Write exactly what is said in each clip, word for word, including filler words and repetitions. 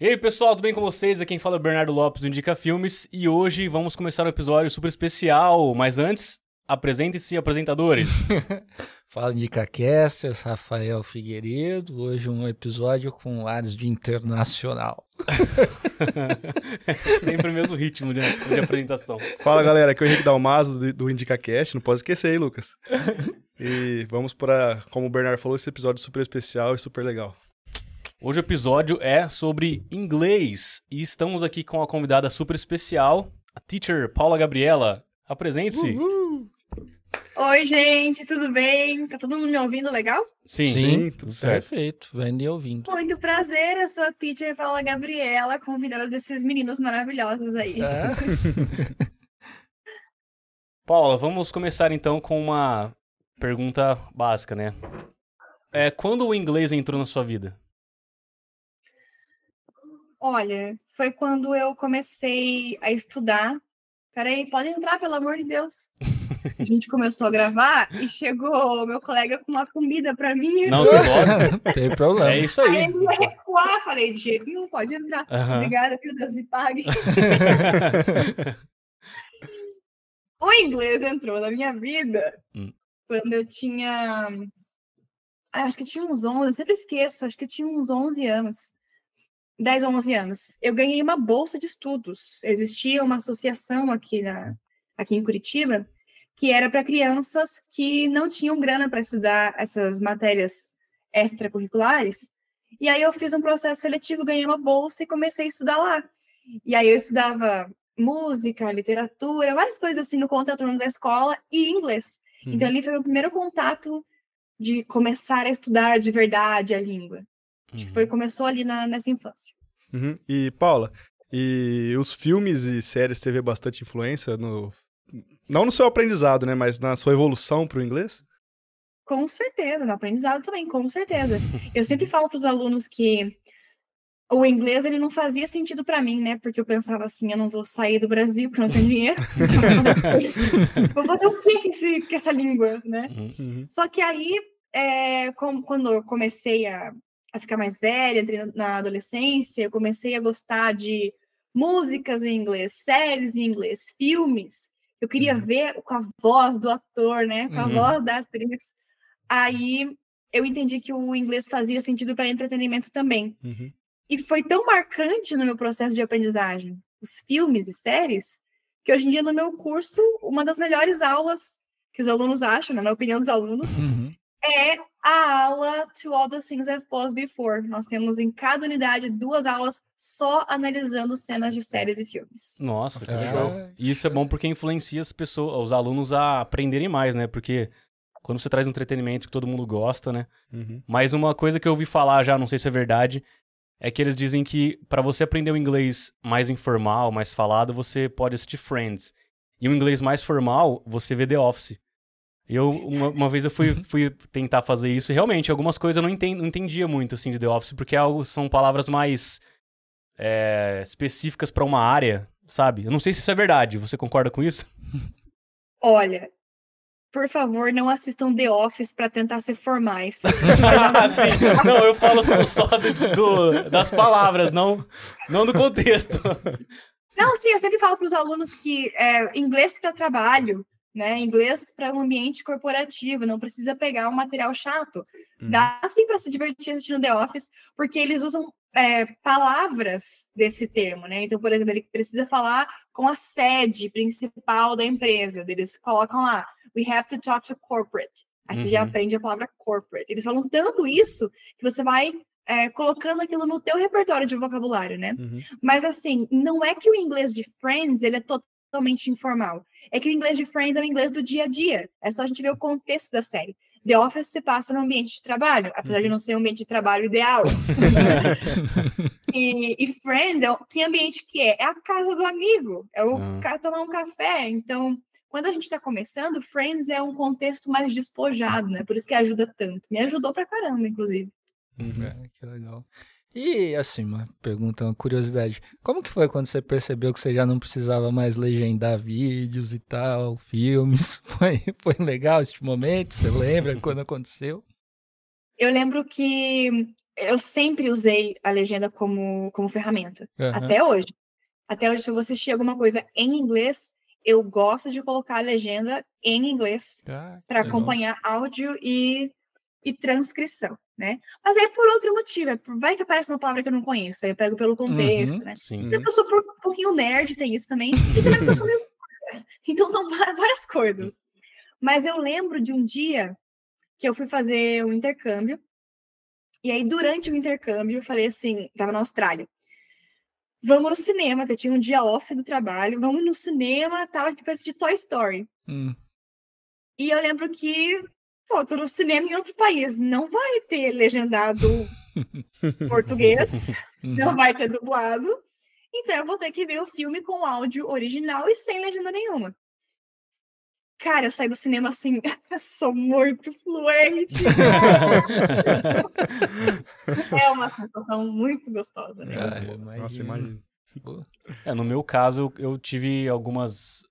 E aí pessoal, tudo bem com vocês? Aqui quem fala é o Bernardo Lopes do Indica Filmes e hoje vamos começar um episódio super especial, mas antes, apresentem-se apresentadores. Fala Indica Cast, é Rafael Figueiredo, hoje um episódio com lares de internacional. Sempre o mesmo ritmo de, de apresentação. Fala galera, aqui é o Henrique Dalmaso do, do Indica Cast, não pode esquecer, hein, Lucas? E vamos para, como o Bernardo falou, esse episódio super especial e super legal. Hoje o episódio é sobre inglês e estamos aqui com a convidada super especial, a teacher Paula Gabriela. Apresente-se. Uhul. Oi, gente, tudo bem? Tá todo mundo me ouvindo legal? Sim, sim, sim tudo certo. Perfeito, vai me ouvindo. Muito prazer, eu sou a teacher Paula Gabriela, convidada desses meninos maravilhosos aí. É? Paula, vamos começar então com uma pergunta básica, né? É, quando o inglês entrou na sua vida? Olha, foi quando eu comecei a estudar. Peraí, pode entrar, pelo amor de Deus. A gente começou a gravar e chegou meu colega com uma comida pra mim. Não, não tem problema. É isso aí. Aí eu ia recuar, falei, de jeito nenhum, pode entrar. Uhum. Obrigada, que Deus me pague. O inglês entrou na minha vida hum. quando eu tinha... Ah, acho que eu tinha uns onze, eu sempre esqueço, acho que eu tinha uns onze anos. dez ou onze anos, eu ganhei uma bolsa de estudos. Existia uma associação aqui, na, aqui em Curitiba que era para crianças que não tinham grana para estudar essas matérias extracurriculares. E aí eu fiz um processo seletivo, ganhei uma bolsa e comecei a estudar lá. E aí eu estudava música, literatura, várias coisas assim no contraturno da escola e inglês. Uhum. Então ali foi meu primeiro contato de começar a estudar de verdade a língua. Acho que foi, começou ali na, nessa infância. Uhum. E, Paula, e os filmes e séries teve bastante influência no... Não no seu aprendizado, né? Mas na sua evolução para o inglês? Com certeza, no aprendizado também, com certeza. Eu sempre falo para os alunos que o inglês ele não fazia sentido para mim, né? Porque eu pensava assim, eu não vou sair do Brasil porque eu não tenho dinheiro. Vou fazer o quê com, esse, com essa língua, né? Uhum. Só que aí, é, com, quando eu comecei a a ficar mais velha, entrei na adolescência, eu comecei a gostar de músicas em inglês, séries em inglês, filmes. Eu queria uhum. ver com a voz do ator, né? Com a uhum. voz da atriz. Aí eu entendi que o inglês fazia sentido para entretenimento também. Uhum. E foi tão marcante no meu processo de aprendizagem, os filmes e séries, que hoje em dia no meu curso, uma das melhores aulas que os alunos acham, né? Na opinião dos alunos, uhum. é a aula To All the Things I've Paused Before. Nós temos em cada unidade duas aulas só analisando cenas de séries e filmes. Nossa, que legal. É. E isso é bom porque influencia as pessoas, os alunos a aprenderem mais, né? Porque quando você traz um entretenimento que todo mundo gosta, né? Uhum. Mas uma coisa que eu ouvi falar já, não sei se é verdade, é que eles dizem que para você aprender o inglês mais informal, mais falado, você pode assistir Friends. E o inglês mais formal, você vê The Office. Eu, uma, uma vez eu fui, fui tentar fazer isso e realmente algumas coisas eu não, entendi, não entendia muito assim, de The Office, porque algo, são palavras mais é, específicas para uma área, sabe? Eu não sei se isso é verdade, você concorda com isso? Olha, por favor, não assistam The Office para tentar ser formais. Sim. Não, eu falo só do, do, das palavras, não, não do contexto. Não, sim, eu sempre falo para os alunos que é, inglês para trabalho... Né? Inglês para um ambiente corporativo, não precisa pegar um material chato. Uhum. Dá sim para se divertir assistindo The Office, porque eles usam é, palavras desse termo, né? Então, por exemplo, ele precisa falar com a sede principal da empresa. Eles colocam lá, we have to talk to corporate. Aí uhum. você já aprende a palavra corporate. Eles falam tanto isso que você vai é, colocando aquilo no teu repertório de vocabulário, né? Uhum. Mas assim, não é que o inglês de Friends ele é total totalmente informal. É que o inglês de Friends é o inglês do dia a dia. É só a gente ver o contexto da série. The Office se passa no ambiente de trabalho, apesar de não ser um ambiente de trabalho ideal. e, e Friends, é o, que ambiente que é? É a casa do amigo, é o hum. cara tomar um café. Então, quando a gente está começando, Friends é um contexto mais despojado, né? Por isso que ajuda tanto. Me ajudou pra caramba, inclusive. Uhum. É, que legal. E, assim, uma pergunta, uma curiosidade. Como que foi quando você percebeu que você já não precisava mais legendar vídeos e tal, filmes? Foi, foi legal esse momento? Você lembra quando aconteceu? Eu lembro que eu sempre usei a legenda como, como ferramenta. Uhum. Até hoje. Até hoje, se eu vou assistir alguma coisa em inglês, eu gosto de colocar a legenda em inglês ah, para acompanhar áudio e, e transcrição, né? Mas aí por outro motivo, vai que aparece uma palavra que eu não conheço, aí eu pego pelo contexto, uhum, né? Sim. Então eu sou um pouquinho nerd, tem isso também, e também porque eu sou meio... Então estão várias coisas. Mas eu lembro de um dia que eu fui fazer um intercâmbio, e aí durante o intercâmbio eu falei assim, tava na Austrália, vamos no cinema, que eu tinha um dia off do trabalho, vamos no cinema, tal, a gente foi assistir Toy Story. Hum. E eu lembro que, pô, tô no cinema em outro país, não vai ter legendado português, não vai ter dublado, então eu vou ter que ver o filme com áudio original e sem legenda nenhuma. Cara, eu saí do cinema assim, eu sou muito fluente. É uma sensação muito gostosa, né? Ah, muito imagino. Nossa, imagina. É, no meu caso, eu, eu tive algumas...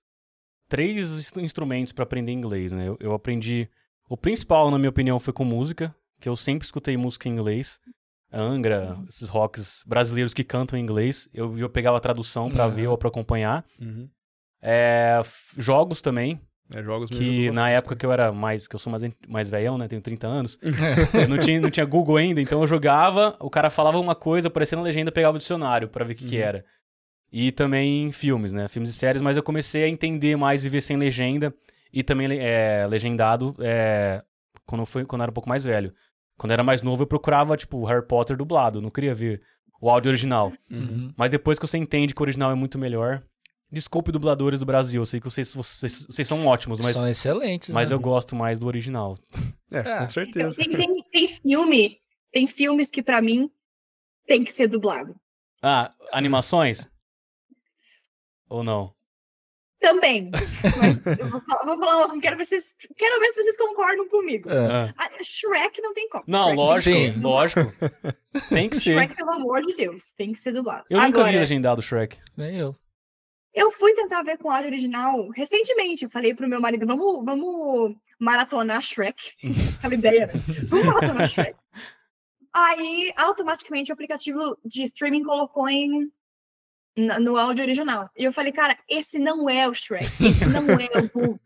Três instrumentos para aprender inglês, né? Eu, eu aprendi... O principal, na minha opinião, foi com música, que eu sempre escutei música em inglês. A Angra, uhum. esses rocks brasileiros que cantam em inglês. Eu, eu pegava a tradução para uhum. ver ou para acompanhar. Uhum. É, jogos também. É, jogos que na época que eu era mais, que eu sou mais, mais velhão, né? Tenho trinta anos. não, tinha, não tinha Google ainda, então eu jogava, o cara falava uma coisa, aparecia na legenda, pegava o dicionário pra ver o que, uhum. que era. E também filmes, né? Filmes e séries, mas eu comecei a entender mais e ver sem legenda. E também é, legendado é, quando, eu fui, quando eu era um pouco mais velho. Quando eu era mais novo, eu procurava, tipo, Harry Potter dublado. Eu não queria ver o áudio original. Uhum. Mas depois que você entende que o original é muito melhor... Desculpe, dubladores do Brasil, eu sei que vocês, vocês, vocês são ótimos, mas... São excelentes, né? Mas eu gosto mais do original. É, ah, com certeza. Então, tem, tem, tem filme, tem filmes que pra mim tem que ser dublado. Ah, animações? Ou não? Também. Mas eu vou falar, vou falar quero, vocês, quero ver se vocês concordam comigo. Uh-huh. A Shrek não tem como. Não, Shrek lógico, tem sim, lógico. Tem que ser. Shrek, pelo amor de Deus, tem que ser dublado. Eu Agora... nunca vi legendado Shrek. Nem eu. Eu fui tentar ver com o áudio original recentemente. Eu falei pro meu marido, vamos, vamos maratonar Shrek. Aquela ideia, né? Vamos maratonar Shrek. Aí, automaticamente, o aplicativo de streaming colocou em, no áudio original. E eu falei, cara, esse não é o Shrek. Esse não é o Boo.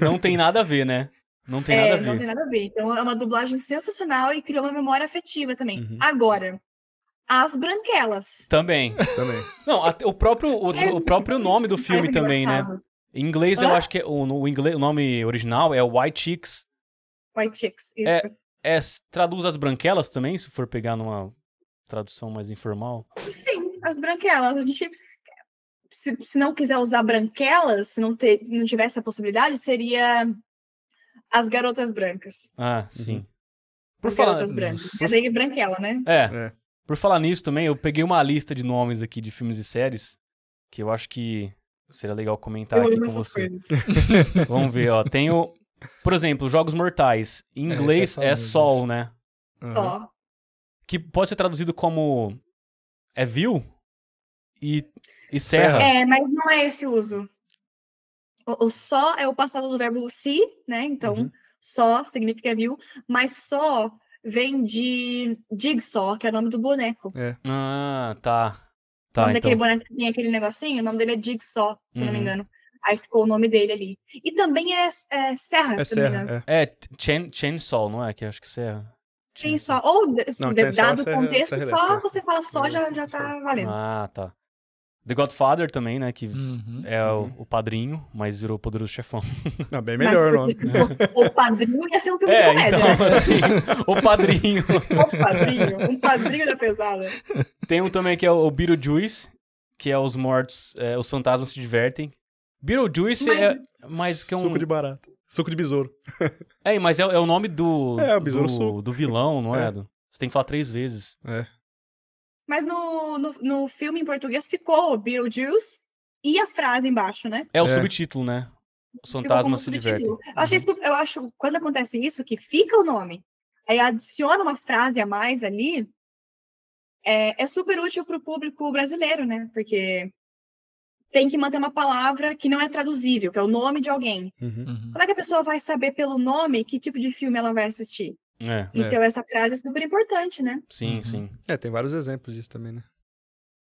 Não tem nada a ver, né? Não tem é, nada a ver. Não tem nada a ver. Então, é uma dublagem sensacional e criou uma memória afetiva também. Uhum. Agora... As Branquelas. Também. também. Não, a, o, próprio, o, é. o próprio nome do filme é também, né? Em inglês, ah. eu acho que é, o, o, inglês, o nome original é White Chicks. White Chicks, isso. É, é, traduz As Branquelas também, se for pegar numa tradução mais informal? Sim, As Branquelas. A gente, se, se não quiser usar Branquelas, se não, ter, não tiver essa possibilidade, seria As Garotas Brancas. Ah, sim. Uhum. Por As falar... Garotas Brancas. Mas aí é Branquela, né? É. é. Por falar nisso também, eu peguei uma lista de nomes aqui de filmes e séries, que eu acho que seria legal comentar eu aqui com você. Vamos ver, ó. Tem o... Por exemplo, Jogos Mortais. Em inglês é, é, é Sol, né? Sol. Uhum. Que pode ser traduzido como... É vil? E... e serra. É, mas não é esse uso. O, o só é o passado do verbo se, né? Então, uhum. só significa vil, mas só... Vem de Jigsaw, que é o nome do boneco. É. Ah, tá. tá o nome então. daquele boneco que tinha aquele negocinho, o nome dele é Jigsaw, se uhum. não me engano. Aí ficou o nome dele ali. E também é, é Serra, é se serra, não me engano. É, é chain, Chainsaw, não é? Que acho que Serra. Chainsaw. Ou, não, de, chainsaw dado o contexto, é só você fala só, já, já tá valendo. Ah, tá. The Godfather também, né? Que uhum, é uhum. O, o padrinho, mas virou o Poderoso Chefão. Não, bem melhor o nome. O padrinho ia ser um filme de comédia. Então, né? assim, o padrinho. O padrinho. Um padrinho da pesada. Tem um também que é o Beetlejuice, que é os mortos, é, os fantasmas se divertem. Beetlejuice mas... é mais que um... Suco de barata. Suco de besouro. É, mas é, é o nome do... É, o besouro do, suco. Do vilão, não é? é? Você tem que falar três vezes. É. Mas no, no, no filme em português ficou Beetlejuice e a frase embaixo, né? É o é. subtítulo, né? Os fantasmas se divertem. Eu, achei, eu acho, quando acontece isso, que fica o nome, aí adiciona uma frase a mais ali, é, é super útil pro público brasileiro, né? Porque tem que manter uma palavra que não é traduzível, que é o nome de alguém. Uhum, uhum. Como é que a pessoa vai saber pelo nome que tipo de filme ela vai assistir? É, então é. essa frase é super importante, né? Sim, uhum. sim. É, tem vários exemplos disso também, né?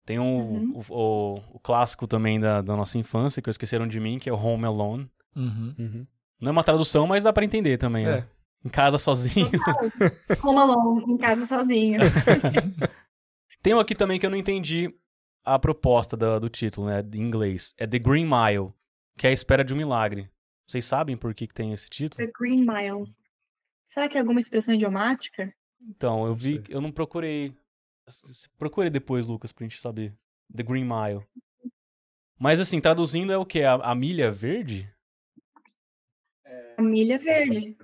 Tem um, uhum. o, o, o clássico também da, da nossa infância, que esqueceram de mim, que é o Home Alone. Uhum. Uhum. Não é uma tradução, mas dá pra entender também, é. né? Em casa sozinho. Home Alone, em casa sozinho. Tem um aqui também que eu não entendi a proposta do, do título, né? Em inglês. É The Green Mile, que é a espera de um milagre. Vocês sabem por que, que tem esse título? The Green Mile. Será que é alguma expressão idiomática? Então, eu vi... Eu não procurei... Procurei depois, Lucas, pra gente saber. The Green Mile. Mas, assim, traduzindo é o quê? A, a milha verde? A milha verde.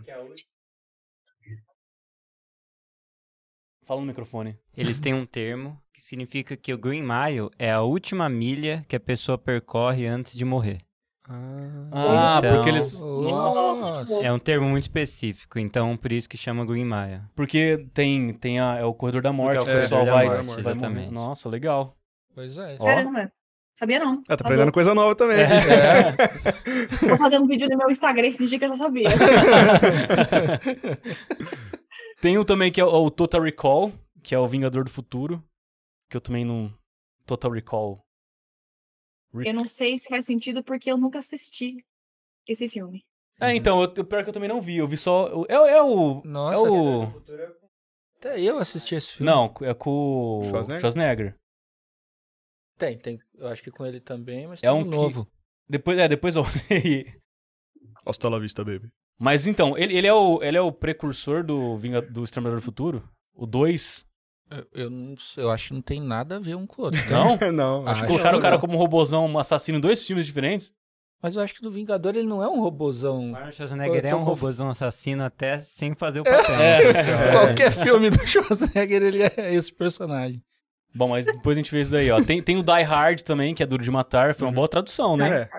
Fala no microfone. Eles têm um termo que significa que o Green Mile é a última milha que a pessoa percorre antes de morrer. Ah, então, porque eles... Nossa. É um termo muito específico, então por isso que chama Green Mile. Porque tem, tem a, é o corredor da morte, é, o pessoal vai... Morte, vai exatamente. Nossa, legal. Pois é. Ó. Caramba, sabia não. Ah, tá aprendendo coisa nova também. É. É. Vou fazer um vídeo no meu Instagram e fingir que eu já sabia. Tem um também que é o Total Recall, que é o Vingador do Futuro, que eu também não... Total Recall... Eu não sei se faz sentido porque eu nunca assisti esse filme. É, então, eu, pior que eu também não vi, eu vi só... É, é o... Nossa, é o... Até eu assisti esse filme. Não, é com o Schwarzenegger. Schwarzenegger. Tem, tem, eu acho que com ele também, mas é tem um novo. Que... Depois, é, depois eu olhei. Hasta la vista, baby. Mas então, ele, ele, é, o, ele é o precursor do, Vinga, do Exterminador do Futuro? O dois... Eu, eu, não, eu acho que não tem nada a ver um com o outro. Não? Não. Acho que colocaram não. o cara como um robozão, um assassino em dois filmes diferentes. Mas eu acho que do Vingador ele não é um robozão. O Schwarzenegger é um conf... robozão assassino até sem fazer o papel. É. É. É. Qualquer filme do Schwarzenegger ele é esse personagem. Bom, mas depois a gente vê isso daí, ó. Tem, tem o Die Hard também, que é Duro de Matar. Foi uma uhum. boa tradução, né? É.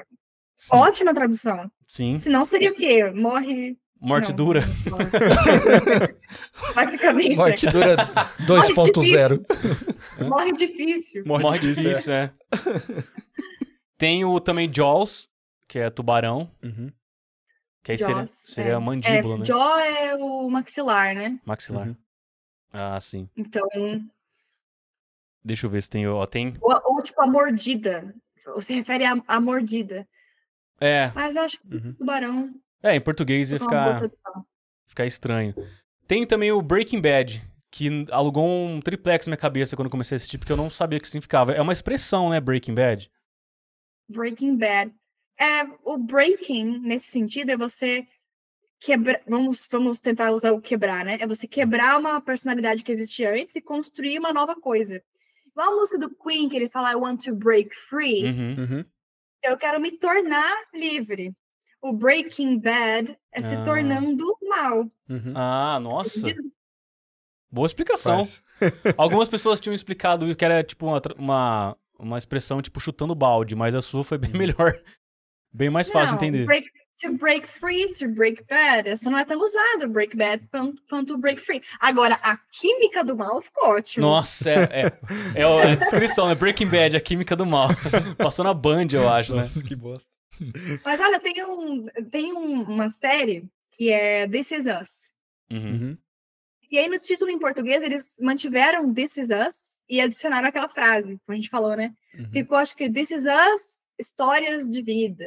Ótima tradução. Sim. Senão seria o quê? Morre... Morte não, dura. Não, não, não. Vai ficar bem Morte estranho. Dura dois ponto zero. Morre difícil. Morre, Morre difícil, difícil é. é. Tem o também Jaws, que é tubarão. Uhum. Que aí Jaws, seria, seria é. a mandíbula, é, né? Jaw é o maxilar, né? Maxilar. Uhum. Ah, sim. Então... Deixa eu ver se tem... Ó, tem... Ou, ou tipo a mordida. Você refere a, a mordida. É. Mas acho que uhum. tubarão... É, em português ia ficar, ficar estranho. Tem também o Breaking Bad, que alugou um triplex na minha cabeça quando comecei a assistir, porque eu não sabia o que significava. É uma expressão, né, Breaking Bad? Breaking Bad. É, o breaking, nesse sentido, é você quebrar... Vamos, vamos tentar usar o quebrar, né? É você quebrar uma personalidade que existia antes e construir uma nova coisa. Igual a música do Queen, que ele fala I want to break free. Uhum, uhum. Eu quero me tornar livre. O Breaking Bad é ah. se tornando mal. Uhum. Ah, nossa. Boa explicação. Algumas pessoas tinham explicado que era tipo uma, uma, uma expressão tipo chutando balde, mas a sua foi bem melhor. Bem mais não, fácil de entender. Break, to break free, to break bad. Essa não é tão usada, break bad quanto break free. Agora, a química do mal ficou ótima. Nossa, é, é, é a descrição, né? Breaking Bad, a química do mal. Passou na Band, eu acho, nossa, né? Que bosta. Mas olha, tem, um, tem um, uma série que é This Is Us. Uhum. E aí no título em português eles mantiveram This Is Us e adicionaram aquela frase que a gente falou, né? Uhum. Ficou, acho que This Is Us, histórias de vida.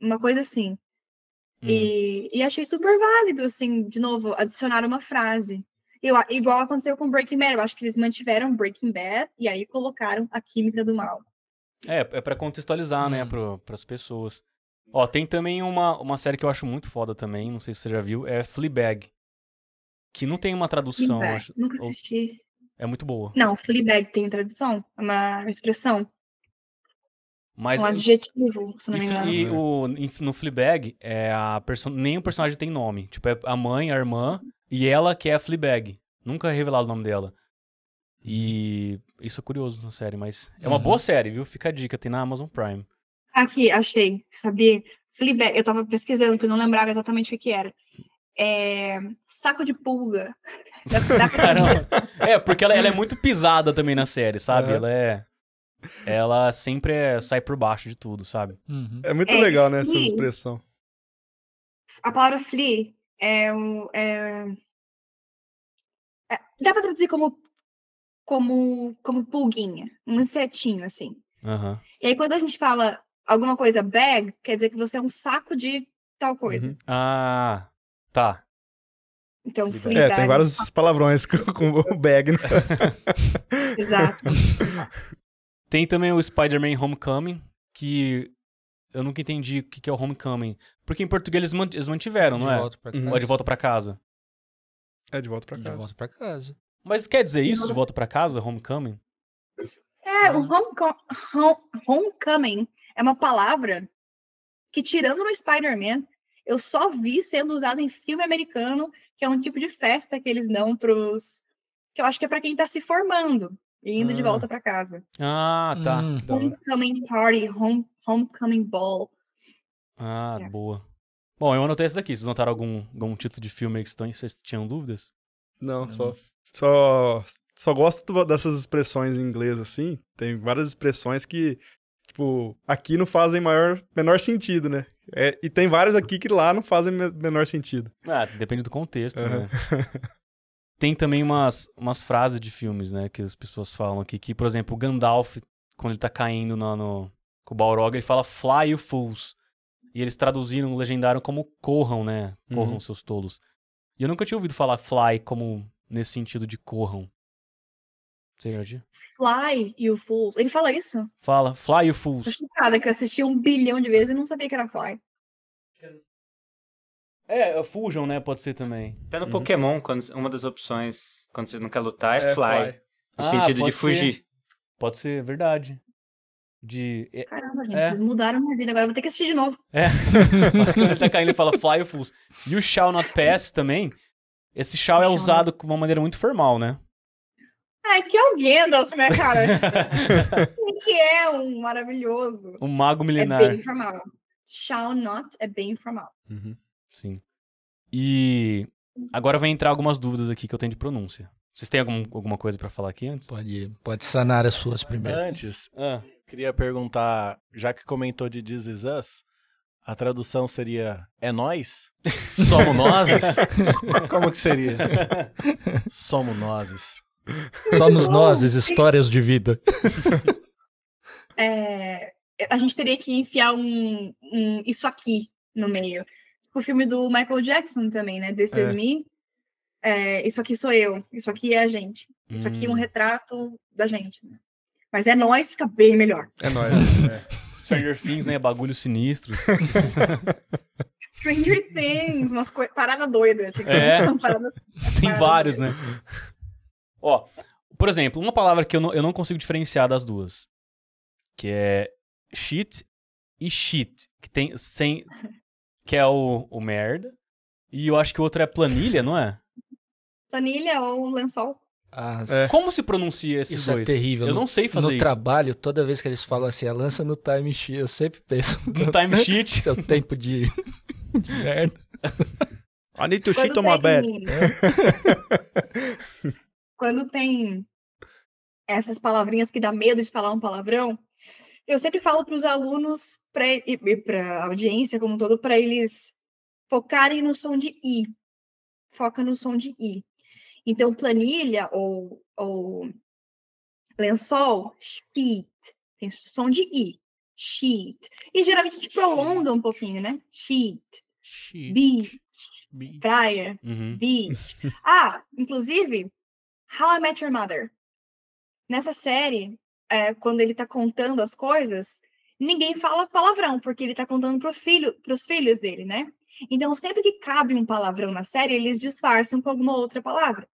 Uma coisa assim. Uhum. E, e achei super válido, assim, de novo, adicionar uma frase. Eu, igual aconteceu com Breaking Bad. Eu acho que eles mantiveram Breaking Bad e aí colocaram a química do mal. É, é pra contextualizar, uhum. né, para as pessoas. Ó, tem também uma, uma série que eu acho muito foda também, não sei se você já viu, é Fleabag. Que não tem uma tradução. Fleabag, acho, nunca ou... assisti. É muito boa. Não, Fleabag tem tradução, é uma expressão. Mas, um adjetivo, se não me engano. E o, no Fleabag, é a perso... nem o personagem tem nome. Tipo, é a mãe, a irmã, e ela que é a Fleabag. Nunca é revelado o nome dela. E isso é curioso na série, mas é uma uhum. boa série, viu? Fica a dica, tem na Amazon Prime. Aqui, achei, sabia? Fleabag, eu tava pesquisando, porque eu não lembrava exatamente o que era. É... Saco de pulga. Da, da Caramba. É, porque ela, ela é muito pisada também na série, sabe? É. Ela é... Ela sempre é... sai por baixo de tudo, sabe? Uhum. É muito é, legal, né? Flea, essa expressão. A palavra flea é o... É... Dá pra traduzir como, como, como pulguinha, um insetinho, assim. Uhum. E aí, quando a gente fala alguma coisa bag, quer dizer que você é um saco de tal coisa. Uhum. Ah, tá. Então, Fleabag. É, tem vários palavrões com o bag. Né? Exato. Tem também o Spider-Man Homecoming, que eu nunca entendi o que é o Homecoming. Porque em português eles mantiveram, não é? Ou é De Volta Pra Casa. É De Volta Pra Casa. De Volta Pra Casa. Mas quer dizer isso, De Volta Pra Casa, Homecoming? É, o homecom- home- Homecoming é uma palavra que, tirando no Spider-Man, eu só vi sendo usado em filme americano, que é um tipo de festa que eles dão pros... que eu acho que é pra quem tá se formando e indo ah. de volta pra casa. Ah, tá. Hum, homecoming party, home, homecoming ball. Ah, é. Boa. Bom, eu anotei esse daqui. Vocês notaram algum, algum título de filme aí que estão, vocês tinham dúvidas? Não, Não. Só, só, só gosto dessas expressões em inglês, assim. Tem várias expressões que... Tipo, aqui não fazem maior, menor sentido, né? É, e tem vários aqui que lá não fazem menor sentido. Ah, depende do contexto, uhum. né? Tem também umas, umas frases de filmes, né? Que as pessoas falam aqui. Que, por exemplo, o Gandalf, quando ele tá caindo no, no, com o Balrog, ele fala Fly you fools. E eles traduziram, legendaram como corram, né? Corram, uhum. seus tolos. E eu nunca tinha ouvido falar fly como nesse sentido de corram. Você já tinha? Fly you fools. Ele fala isso? Fala, fly you fools. Eu chocada que eu assisti um bilhão de vezes e não sabia que era fly. É, fujam, né? Pode ser também. Até no uhum. Pokémon, quando, uma das opções, quando você não quer lutar, é, é fly. fly. No ah, sentido de fugir. Ser. Pode ser, verdade. De... Caramba, gente, é. Eles mudaram minha vida, agora eu vou ter que assistir de novo. É. Quando ele tá caindo, ele fala fly you fools. You shall not pass também. Esse shall é usado de uma maneira muito formal, né? Ah, que é o Gandalf, né, cara? Que é um maravilhoso. Um mago milenar. É bem formal. Shall not é bem formal. Uhum, sim. E agora vai entrar algumas dúvidas aqui que eu tenho de pronúncia. Vocês têm algum, alguma coisa pra falar aqui antes? Pode, pode sanar as suas primeiro. Antes, ah. queria perguntar, já que comentou de This Is Us, a tradução seria é nós? Somos nozes? Como que seria? Somos nozes. Somos nós, as histórias de vida. É, a gente teria que enfiar um, um isso aqui no meio. O filme do Michael Jackson também, né? This Is Me. É, isso aqui sou eu. Isso aqui é a gente. Isso hum. aqui é um retrato da gente. Né? Mas é nós, fica bem melhor. É nós. É. Stranger Things, né? Bagulho sinistro. Stranger Things, umas coisas. Parada doida. Tipo, é. parada, Tem parada vários, doida. Né? Ó, por exemplo, uma palavra que eu não, eu não consigo diferenciar das duas, que é shit e shit, que tem sem, que é o, o merda, e eu acho que o outro é planilha, não é? Planilha ou lençol. Ah, é. Como se pronuncia esses isso dois? É terrível. Eu no, não sei fazer no isso. No trabalho, toda vez que eles falam assim, a lança no time sheet, eu sempre penso... No time sheet? Isso é o tempo de, de merda. I need to shit on my bed. Quando tem essas palavrinhas que dá medo de falar um palavrão, eu sempre falo para os alunos pra, e para a audiência como um todo, para eles focarem no som de I. Foca no som de I. Então, planilha ou, ou lençol, sheet. Tem som de I. Sheet. E geralmente a gente prolonga um pouquinho, né? Sheet. Sheet. Beach. Beach. Praia. Uhum. Beach. Ah, inclusive... How I Met Your Mother. Nessa série, é, quando ele tá contando as coisas, ninguém fala palavrão, porque ele tá contando pro filho, pros filhos dele, né? Então, sempre que cabe um palavrão na série, eles disfarçam com alguma outra palavra.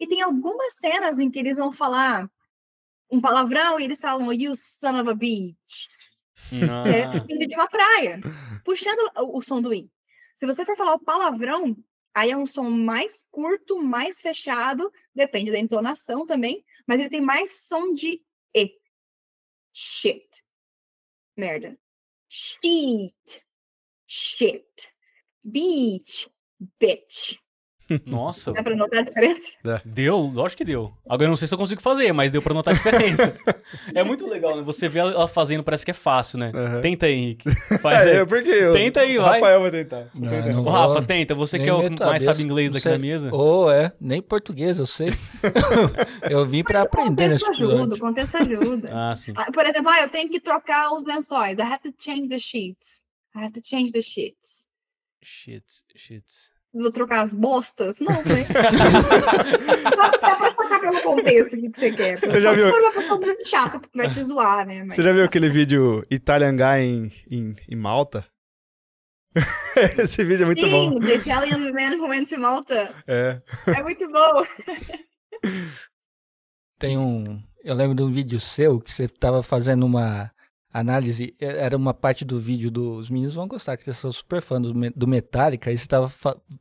E tem algumas cenas em que eles vão falar um palavrão e eles falam You son of a bitch. Ah. É, vindo de uma praia. Puxando o som do I. Se você for falar o palavrão, aí é um som mais curto, mais fechado, depende da entonação também, mas ele tem mais som de E. Shit. Merda. Sheet. Shit. Beach. Bitch. Nossa. Dá pra notar a diferença? Deu, lógico que deu. Agora eu não sei se eu consigo fazer, mas deu pra notar a diferença. É muito legal, né? Você vê ela fazendo, parece que é fácil, né? Uhum. Tenta aí, Henrique. Faz aí. É, porque eu, tenta aí, vai. Rafael vai tentar. Não, tentar. Não, o Rafa, vou, tenta. Você que é o mais sabe inglês daqui da mesa. Ou oh, é, nem português, eu sei. Eu vim pra mas aprender. O contexto ajuda, o contexto ajuda. Ah, sim. Por exemplo, ah, eu tenho que trocar os lençóis. I have to change the sheets. I have to change the sheets. Sheets, sheets. Vou trocar as bostas? Não, né? Dá pra destacar pelo contexto o que você quer. Você já viu? Se for uma pessoa muito chata, porque vai te zoar, né? Mas... Você já viu aquele vídeo Italian Guy em, em, em Malta? Esse vídeo é muito Sim, bom. The Italian Man Who Went to Malta. É. É muito bom. Tem um... Eu lembro de um vídeo seu que você tava fazendo uma... análise, era uma parte do vídeo dos meninos, vão gostar, que eles são super fãs do, do Metallica, e você tava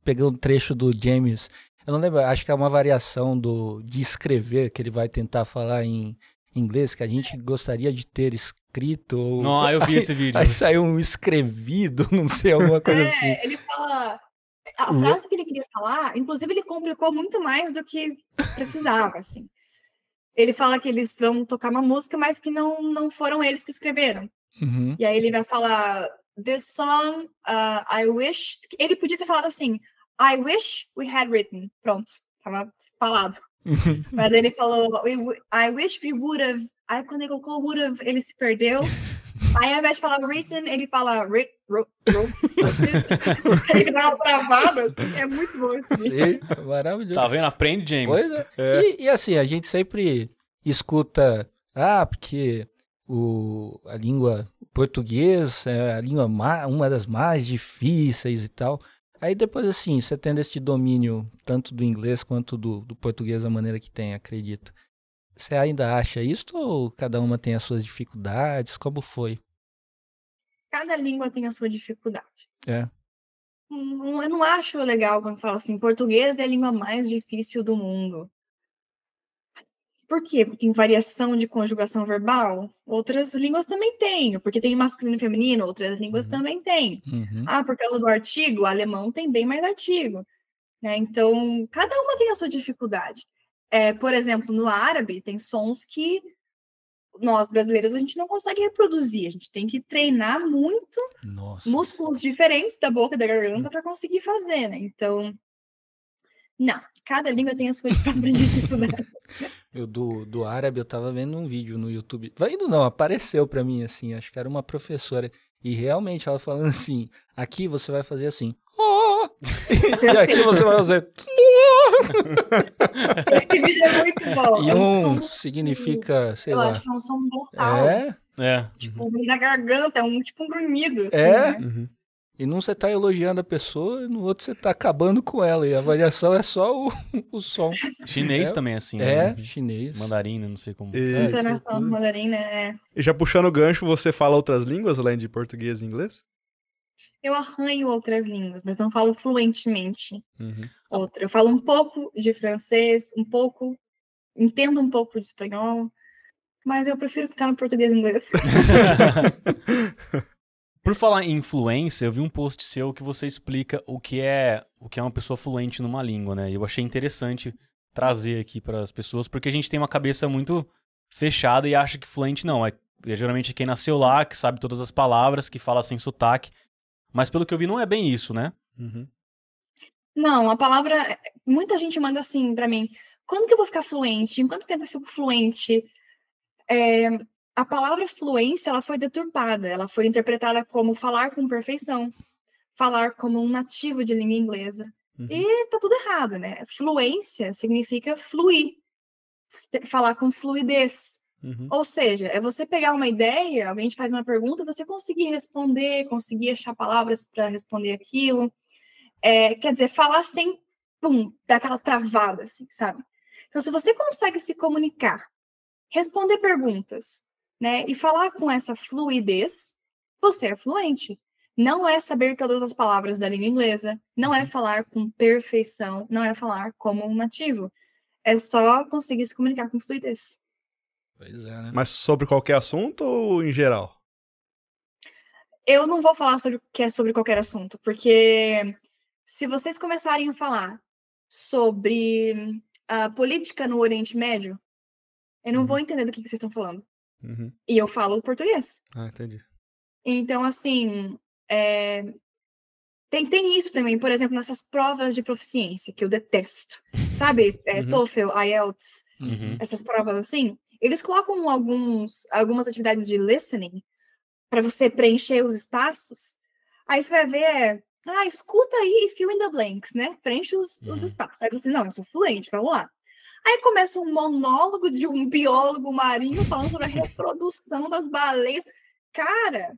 pegando um trecho do James, eu não lembro, acho que é uma variação do, de escrever, que ele vai tentar falar em inglês, que a gente gostaria de ter escrito. Ou, não, eu vi aí, esse vídeo. Aí saiu um escrevido, não sei, alguma coisa é, assim. É, ele fala... A frase que ele queria falar, inclusive ele complicou muito mais do que precisava, assim. Ele fala que eles vão tocar uma música, mas que não, não foram eles que escreveram. Uhum. E aí ele vai falar, this song, uh, I wish... Ele podia ter falado assim, I wish we had written. Pronto, tava falado. Uhum. Mas aí ele falou, we, I wish we would have... Aí quando ele colocou would have, ele se perdeu. Aí ao invés de falar written, ele fala wrote. Ele dá uma travada, assim, é muito bom isso. Sim, maravilhoso. Tá vendo? Aprende, James. Pois é. É. E, e assim, a gente sempre escuta, ah, porque o, a língua portuguesa é a língua ma, uma das mais difíceis e tal. Aí depois assim, você tendo este domínio tanto do inglês quanto do, do português da maneira que tem, acredito. Você ainda acha isso ou cada uma tem as suas dificuldades? Como foi? Cada língua tem a sua dificuldade. É. Eu não acho legal quando fala assim, português é a língua mais difícil do mundo. Por quê? Porque tem variação de conjugação verbal? Outras línguas também têm. Porque tem masculino e feminino, outras línguas uhum. também têm. Uhum. Ah, por causa do artigo, o alemão tem bem mais artigo. Né? Então, cada uma tem a sua dificuldade. É, por exemplo, no árabe, tem sons que nós, brasileiros, a gente não consegue reproduzir. A gente tem que treinar muito Nossa. músculos diferentes da boca e da garganta para conseguir fazer, né? Então, não. Cada língua tem as suas próprias dificuldades. Eu do, do árabe, eu tava vendo um vídeo no YouTube. Vai indo não, apareceu para mim, assim. Acho que era uma professora. E realmente, ela falando assim, aqui você vai fazer assim. Oh! E aqui você vai fazer... Esse vídeo é muito bom. E um é significa, sei eu lá. Eu acho que é um som vocal. É? É. Tipo, uhum. na garganta, é um, tipo um grunhido. Assim, é? Né? Uhum. E num você tá elogiando a pessoa, e no outro você tá acabando com ela. E a avaliação é só o, o som. Chinês é, também, assim. É, né? Chinês. Mandarim, não sei como. E... Internacional do mandarim, né? E já puxando o gancho, você fala outras línguas, além de português e inglês? Eu arranho outras línguas, mas não falo fluentemente. Uhum. Outra. Eu falo um pouco de francês, um pouco, entendo um pouco de espanhol, mas eu prefiro ficar no português e inglês. Por falar em fluência, eu vi um post seu que você explica o que é, o que é uma pessoa fluente numa língua, né? E eu achei interessante trazer aqui para as pessoas, porque a gente tem uma cabeça muito fechada e acha que fluente não. É, é geralmente quem nasceu lá, que sabe todas as palavras, que fala sem sotaque. Mas pelo que eu vi, não é bem isso, né? Uhum. Não, a palavra... Muita gente manda assim pra mim. Quando que eu vou ficar fluente? Em quanto tempo eu fico fluente? É... A palavra fluência, ela foi deturpada. Ela foi interpretada como falar com perfeição. Falar como um nativo de língua inglesa. Uhum. E tá tudo errado, né? Fluência significa fluir. Falar com fluidez. Uhum. Ou seja, é você pegar uma ideia, alguém te faz uma pergunta, você conseguir responder, conseguir achar palavras para responder aquilo. É, quer dizer, falar sem, pum, dar aquela travada, assim, sabe? Então, se você consegue se comunicar, responder perguntas, né, e falar com essa fluidez, você é fluente. Não é saber todas as palavras da língua inglesa, não é falar com perfeição, não é falar como um nativo. É só conseguir se comunicar com fluidez. Pois é, né? Mas sobre qualquer assunto ou em geral? Eu não vou falar sobre que é sobre qualquer assunto, porque se vocês começarem a falar sobre a política no Oriente Médio, eu não uhum. vou entender do que, que vocês estão falando. Uhum. E eu falo português. Ah, entendi. Então, assim, é... tem, tem isso também, por exemplo, nessas provas de proficiência, que eu detesto. Sabe? É, uhum. TOEFL, I E L T S, uhum. essas provas assim. Eles colocam alguns, algumas atividades de listening para você preencher os espaços. Aí você vai ver, é, ah, escuta aí e fill in the blanks, né? Preenche os, uhum. os espaços. Aí você, não, eu sou fluente, vamos lá. Aí começa um monólogo de um biólogo marinho falando sobre a reprodução das baleias. Cara,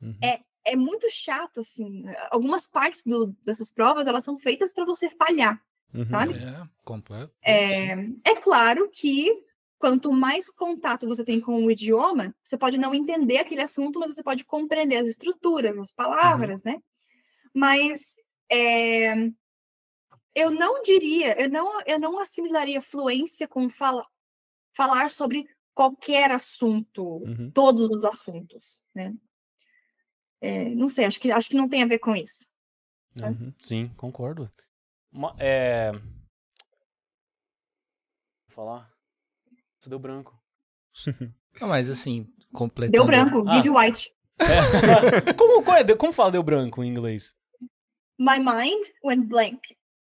uhum. é, é muito chato, assim. Algumas partes do, dessas provas, elas são feitas para você falhar, uhum. sabe? É, completo. É, é claro que quanto mais contato você tem com o idioma, você pode não entender aquele assunto, mas você pode compreender as estruturas, as palavras, uhum. né? Mas... É... Eu não diria, eu não, eu não assimilaria fluência com fala, falar sobre qualquer assunto, uhum. todos os assuntos, né? É, não sei, acho que, acho que não tem a ver com isso. Tá? Uhum, sim, concordo. Uma, é... Vou falar? Isso deu branco. Não, mas assim, completando... Deu branco, ah. Vivi White. É. como, qual é, como fala deu branco em inglês? My mind went blank.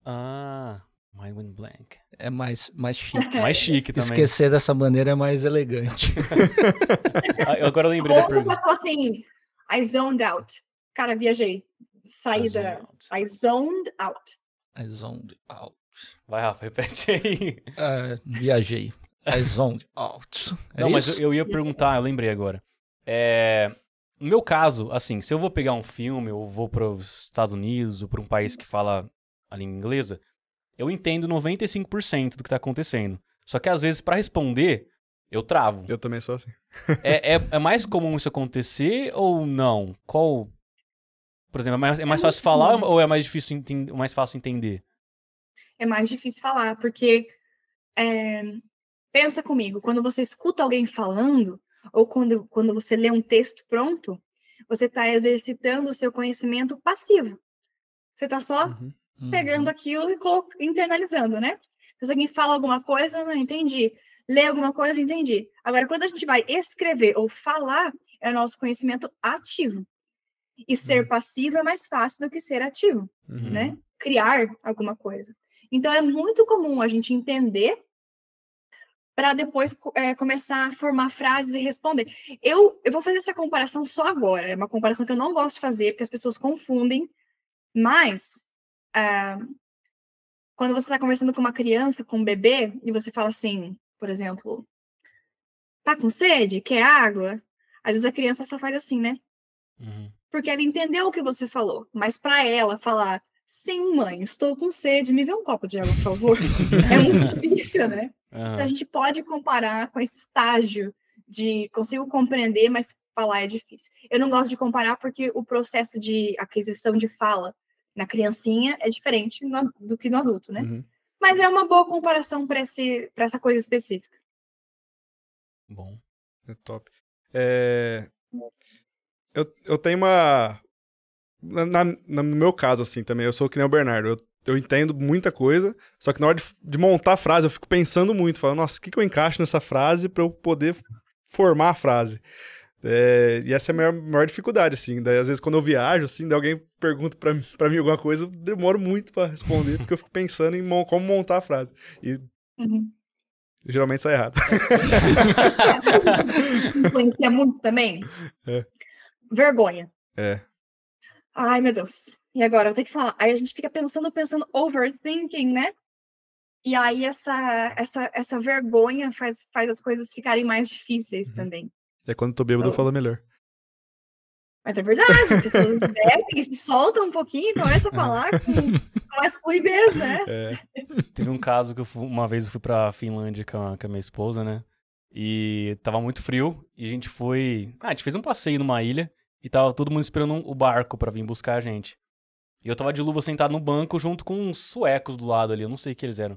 Ah, my wind blank. É mais, mais chique. Mais chique também. Esquecer dessa maneira é mais elegante. eu agora lembrei da pergunta. Ou assim, I zoned out. Cara, viajei. Saí da... I zoned out. I zoned out. Vai, Rafa, repete aí. Uh, viajei. I zoned out. É Não, isso? mas eu, eu ia perguntar, eu lembrei agora. É... No meu caso, assim, se eu vou pegar um filme, ou vou para os Estados Unidos, ou para um país que fala... a língua inglesa, eu entendo noventa e cinco por cento do que tá acontecendo. Só que às vezes, pra responder, eu travo. Eu também sou assim. é, é, é mais comum isso acontecer ou não? Qual... Por exemplo, é mais, é mais é fácil falar comum. Ou é mais difícil entender, mais fácil entender? É mais difícil falar, porque... É, pensa comigo, quando você escuta alguém falando, ou quando, quando você lê um texto pronto, você tá exercitando o seu conhecimento passivo. Você tá só... Uhum. pegando aquilo e internalizando, né? Se alguém fala alguma coisa, eu não entendi. Lê alguma coisa, entendi. Agora, quando a gente vai escrever ou falar, é o nosso conhecimento ativo. E ser passivo é mais fácil do que ser ativo, uhum. né? Criar alguma coisa. Então, é muito comum a gente entender para depois é, começar a formar frases e responder. Eu, eu vou fazer essa comparação só agora. É uma comparação que eu não gosto de fazer, porque as pessoas confundem, mas... Uh, quando você está conversando com uma criança, com um bebê, e você fala assim, por exemplo, tá com sede? Quer água? Às vezes a criança só faz assim, né? Uhum. Porque ela entendeu o que você falou, mas para ela falar, sim, mãe, estou com sede, me vê um copo de água, por favor. É muito difícil, né? Uhum. Então a gente pode comparar com esse estágio de consigo compreender, mas falar é difícil. Eu não gosto de comparar porque o processo de aquisição de fala na criancinha é diferente no, do que no adulto, né? Uhum. Mas é uma boa comparação para essa coisa específica. Bom, é top. É... Eu, eu tenho uma... Na, na, no meu caso, assim, também, eu sou que nem o Bernardo. Eu, eu entendo muita coisa, só que na hora de, de montar a frase, eu fico pensando muito. Falando, nossa, o que, que eu encaixo nessa frase para eu poder formar a frase? É, e essa é a maior, maior dificuldade, assim. Daí, às vezes, quando eu viajo, assim, daí alguém pergunta pra, pra mim alguma coisa, eu demoro muito pra responder, porque eu fico pensando em mon, como montar a frase. E uhum. geralmente sai errado. Influencia muito também? É. Vergonha. É. Ai, meu Deus. E agora? Eu tenho que falar. Aí a gente fica pensando, pensando, overthinking, né? E aí essa, essa, essa vergonha faz, faz as coisas ficarem mais difíceis uhum. também. É quando eu tô bêbado, so... eu falo melhor. Mas é verdade, as pessoas bebem, se soltam um pouquinho e começam a falar com mais fluidez, né? É. Teve um caso que eu fui, uma vez eu fui pra Finlândia com a, com a minha esposa, né? E tava muito frio e a gente foi... Ah, a gente fez um passeio numa ilha e tava todo mundo esperando um, o barco pra vir buscar a gente. E eu tava de luva sentado no banco junto com uns suecos do lado ali, eu não sei o que eles eram.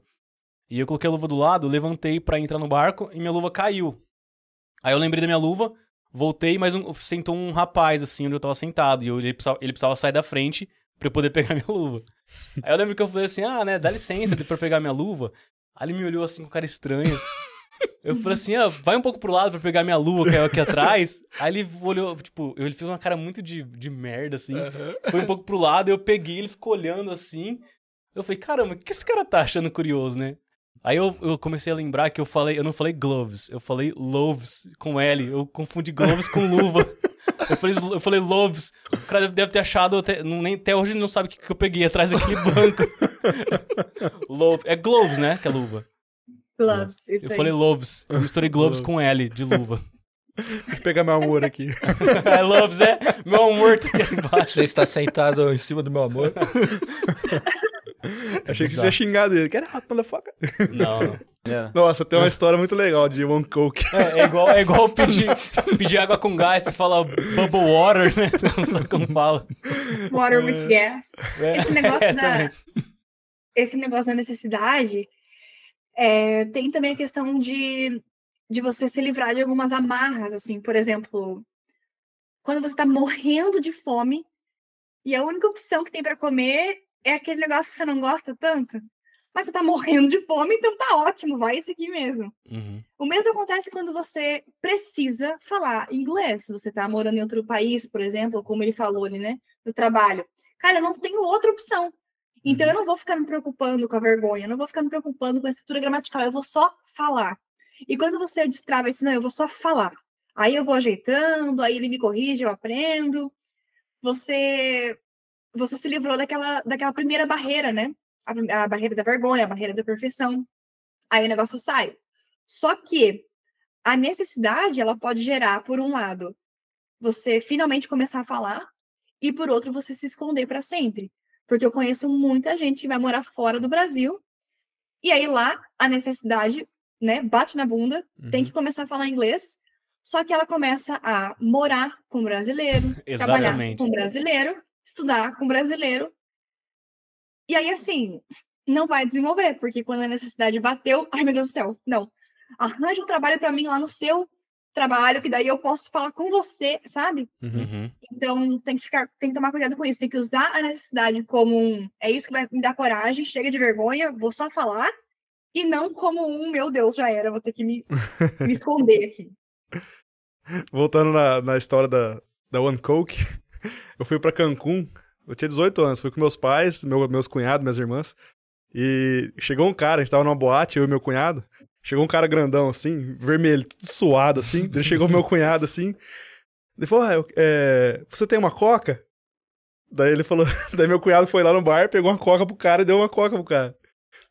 E eu coloquei a luva do lado, levantei pra entrar no barco e minha luva caiu. Aí eu lembrei da minha luva, voltei, mas um, sentou um rapaz, assim, onde eu tava sentado. E eu, ele, precisava, ele precisava sair da frente pra eu poder pegar minha luva. Aí eu lembro que eu falei assim, ah, né, dá licença pra eu pegar minha luva. Aí ele me olhou assim com cara estranha. Eu falei assim, ah, vai um pouco pro lado pra eu pegar minha luva que é aqui atrás. Aí ele olhou, tipo, ele fez uma cara muito de, de merda, assim. Uhum. Foi um pouco pro lado, eu peguei, ele ficou olhando assim. Eu falei, caramba, o que esse cara tá achando curioso, né? Aí eu, eu comecei a lembrar que eu falei, eu não falei gloves, eu falei loaves com L. Eu confundi gloves com luva. Eu falei, eu falei loaves. O cara deve ter achado, até, nem, até hoje ele não sabe o que, que eu peguei atrás daquele banco. Loaves. É gloves, né? Que é luva. Gloves, isso eu aí. Falei loaves. Eu misturei gloves, gloves com L de luva. Deixa eu pegar meu amor aqui. É loaves, é? Meu amor tá aqui embaixo. Você está sentado em cima do meu amor. É, achei que você ia xingar dele. Que era rato, motherfucker. Não, não. Yeah. Nossa, tem uma história muito legal de One Coke. É, é igual, é igual pedir, pedir água com gás e falar bubble water, né? Não sabe como fala. Water with gas. É. Esse negócio é, da... Também. Esse negócio da necessidade... É, tem também a questão de, de você se livrar de algumas amarras, assim, por exemplo, quando você tá morrendo de fome e a única opção que tem pra comer é aquele negócio que você não gosta tanto, mas você tá morrendo de fome, então tá ótimo, vai isso aqui mesmo. Uhum. O mesmo acontece quando você precisa falar inglês, se você tá morando em outro país, por exemplo, como ele falou ali, né, no trabalho. Cara, eu não tenho outra opção. Então, eu não vou ficar me preocupando com a vergonha, eu não vou ficar me preocupando com a estrutura gramatical, eu vou só falar. E quando você destrava isso, não, eu vou só falar. Aí eu vou ajeitando, aí ele me corrige, eu aprendo. Você, você se livrou daquela, daquela primeira barreira, né? A, a barreira da vergonha, a barreira da perfeição. Aí o negócio sai. Só que a necessidade, ela pode gerar, por um lado, você finalmente começar a falar, e por outro, você se esconder para sempre. Porque eu conheço muita gente que vai morar fora do Brasil, e aí lá a necessidade, né, bate na bunda, uhum. Tem que começar a falar inglês, só que ela começa a morar com brasileiro, trabalhar com brasileiro, estudar com brasileiro, e aí assim, não vai desenvolver, porque quando a necessidade bateu, ai meu Deus do céu, não, arranja um trabalho para mim lá no seu trabalho, que daí eu posso falar com você, sabe? Uhum. Então, tem que ficar, tem que tomar cuidado com isso, tem que usar a necessidade como um, é isso que vai me dar coragem, chega de vergonha, vou só falar, e não como um, meu Deus, já era, vou ter que me, me esconder aqui. Voltando na, na história da, da One Coke, eu fui pra Cancún, eu tinha dezoito anos, fui com meus pais, meu, meus cunhados, minhas irmãs, e chegou um cara, a gente tava numa boate, eu e meu cunhado, chegou um cara grandão, assim, vermelho, tudo suado, assim. Daí chegou meu cunhado, assim. Ele falou, ah, é, você tem uma coca? Daí ele falou... Daí meu cunhado foi lá no bar, pegou uma coca pro cara e deu uma coca pro cara.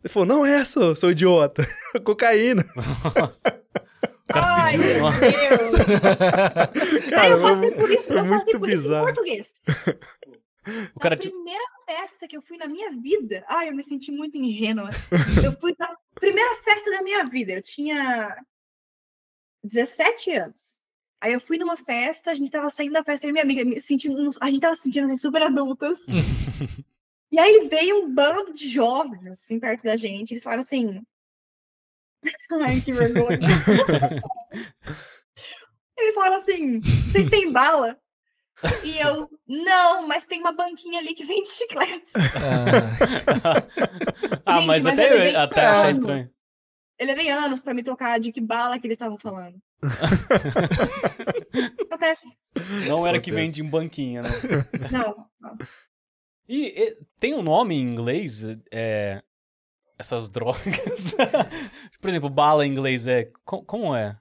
Ele falou, não é essa, seu idiota. Cocaína. Nossa. Ai, meu Deus. Cara, eu passei por isso, eu passei por isso em português. O cara... Na primeira festa que eu fui na minha vida... Ai, eu me senti muito ingênua. Eu fui na primeira festa da minha vida. Eu tinha dezessete anos. Aí eu fui numa festa, a gente tava saindo da festa, eu e minha amiga, me sentindo, a gente tava se sentindo assim, super adultas. E aí veio um bando de jovens, assim, perto da gente. Eles falaram assim... Ai, que vergonha. Eles falaram assim, vocês têm bala? E eu, não, mas tem uma banquinha ali que vende chicletes. Ah, gente, ah mas, mas até, eu, até achei estranho. Eu levei anos pra me trocar de que bala que eles estavam falando. Acontece. Não era que vende em banquinha, né? Não. não. E, e tem um nome em inglês? É, essas drogas? Por exemplo, bala em inglês é... Co como é?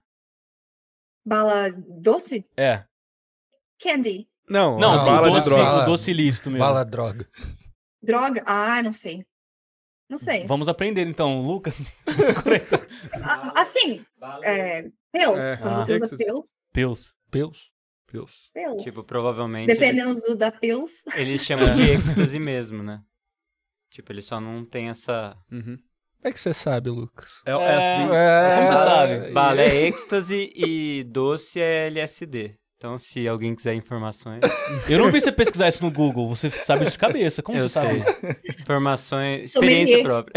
Bala doce? É. Candy. Não, não, não bala doce, de droga. O doce lícito mesmo. Bala droga. Droga? Ah, não sei. Não sei. Vamos aprender então, Lucas. Assim, é, pills. É, quando ah. você usa pills. Pills. Pills. Pills. Pills. Tipo, provavelmente... Dependendo eles, do, da pills. Eles chamam é. de êxtase mesmo, né? Tipo, ele só não tem essa... Uhum. Como é que você sabe, Lucas? É, é, como você sabe? Bala é, é êxtase e doce é L S D. Então, se alguém quiser informações... Eu não vi você pesquisar isso no Google. Você sabe isso de cabeça. Como eu você sei. Sabe? Informações... Sobre experiência ele. Própria.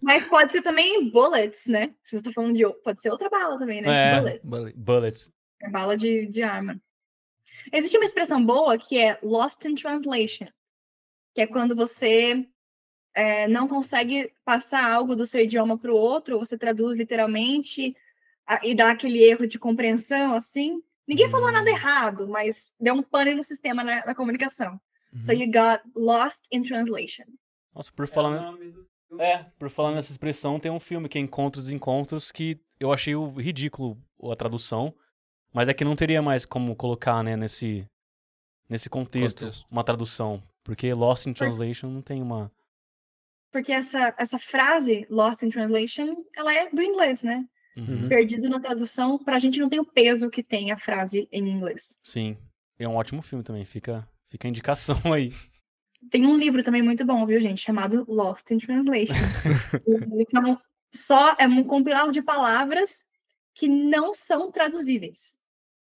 Mas pode ser também bullets, né? Se você tá falando de... Pode ser outra bala também, né? É, bullet. Bullets. É bala de, de arma. Existe uma expressão boa que é lost in translation, que é quando você é, não consegue passar algo do seu idioma para o outro, você traduz literalmente a, e dá aquele erro de compreensão, assim. Ninguém falou nada errado, mas deu um pane no sistema na, na comunicação. Uhum. So you got lost in translation. Nossa, por falar... É, por falar nessa expressão, tem um filme que é Encontros e Encontros, que eu achei ridículo a tradução, mas é que não teria mais como colocar, né, nesse, nesse contexto, contexto uma tradução, porque Lost in Translation por... não tem uma... Porque essa, essa frase, Lost in Translation, ela é do inglês, né? Uhum. Perdido na tradução, pra gente não tem o peso que tem a frase em inglês. Sim, é um ótimo filme também, fica, fica a indicação aí. Tem um livro também muito bom, viu, gente? Chamado Lost in Translation. São só é um compilado de palavras que não são traduzíveis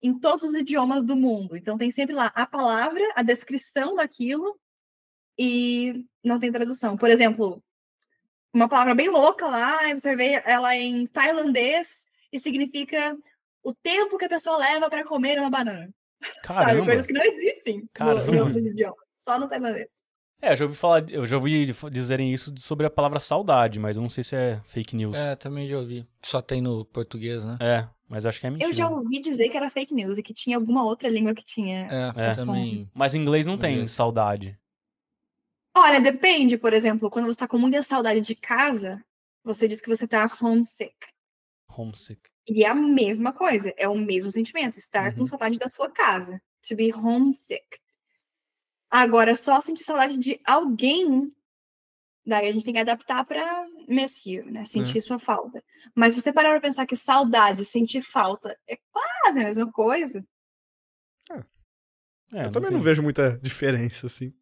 em todos os idiomas do mundo. Então tem sempre lá a palavra, a descrição daquilo e não tem tradução. Por exemplo, uma palavra bem louca lá, você vê ela em tailandês e significa o tempo que a pessoa leva para comer uma banana. Caramba. Sabe? Coisas que não existem no, em outros idiomas. Só no tailandês. É, eu já ouvi falar, eu já ouvi dizerem isso sobre a palavra saudade, mas eu não sei se é fake news. É, também já ouvi. Só tem no português, né? É, mas acho que é mentira. Eu já ouvi dizer que era fake news e que tinha alguma outra língua que tinha. É, é. Também. Mas em inglês não tem saudade. Olha, depende, por exemplo, quando você tá com muita saudade de casa, você diz que você tá homesick. Homesick. E é a mesma coisa, é o mesmo sentimento, estar uhum. com saudade da sua casa. To be homesick. Agora, só sentir saudade de alguém, daí a gente tem que adaptar pra miss you, né? Sentir é. sua falta. Mas se você parar pra pensar que saudade, sentir falta, é quase a mesma coisa. É. É, eu não também tem... não vejo muita diferença, assim.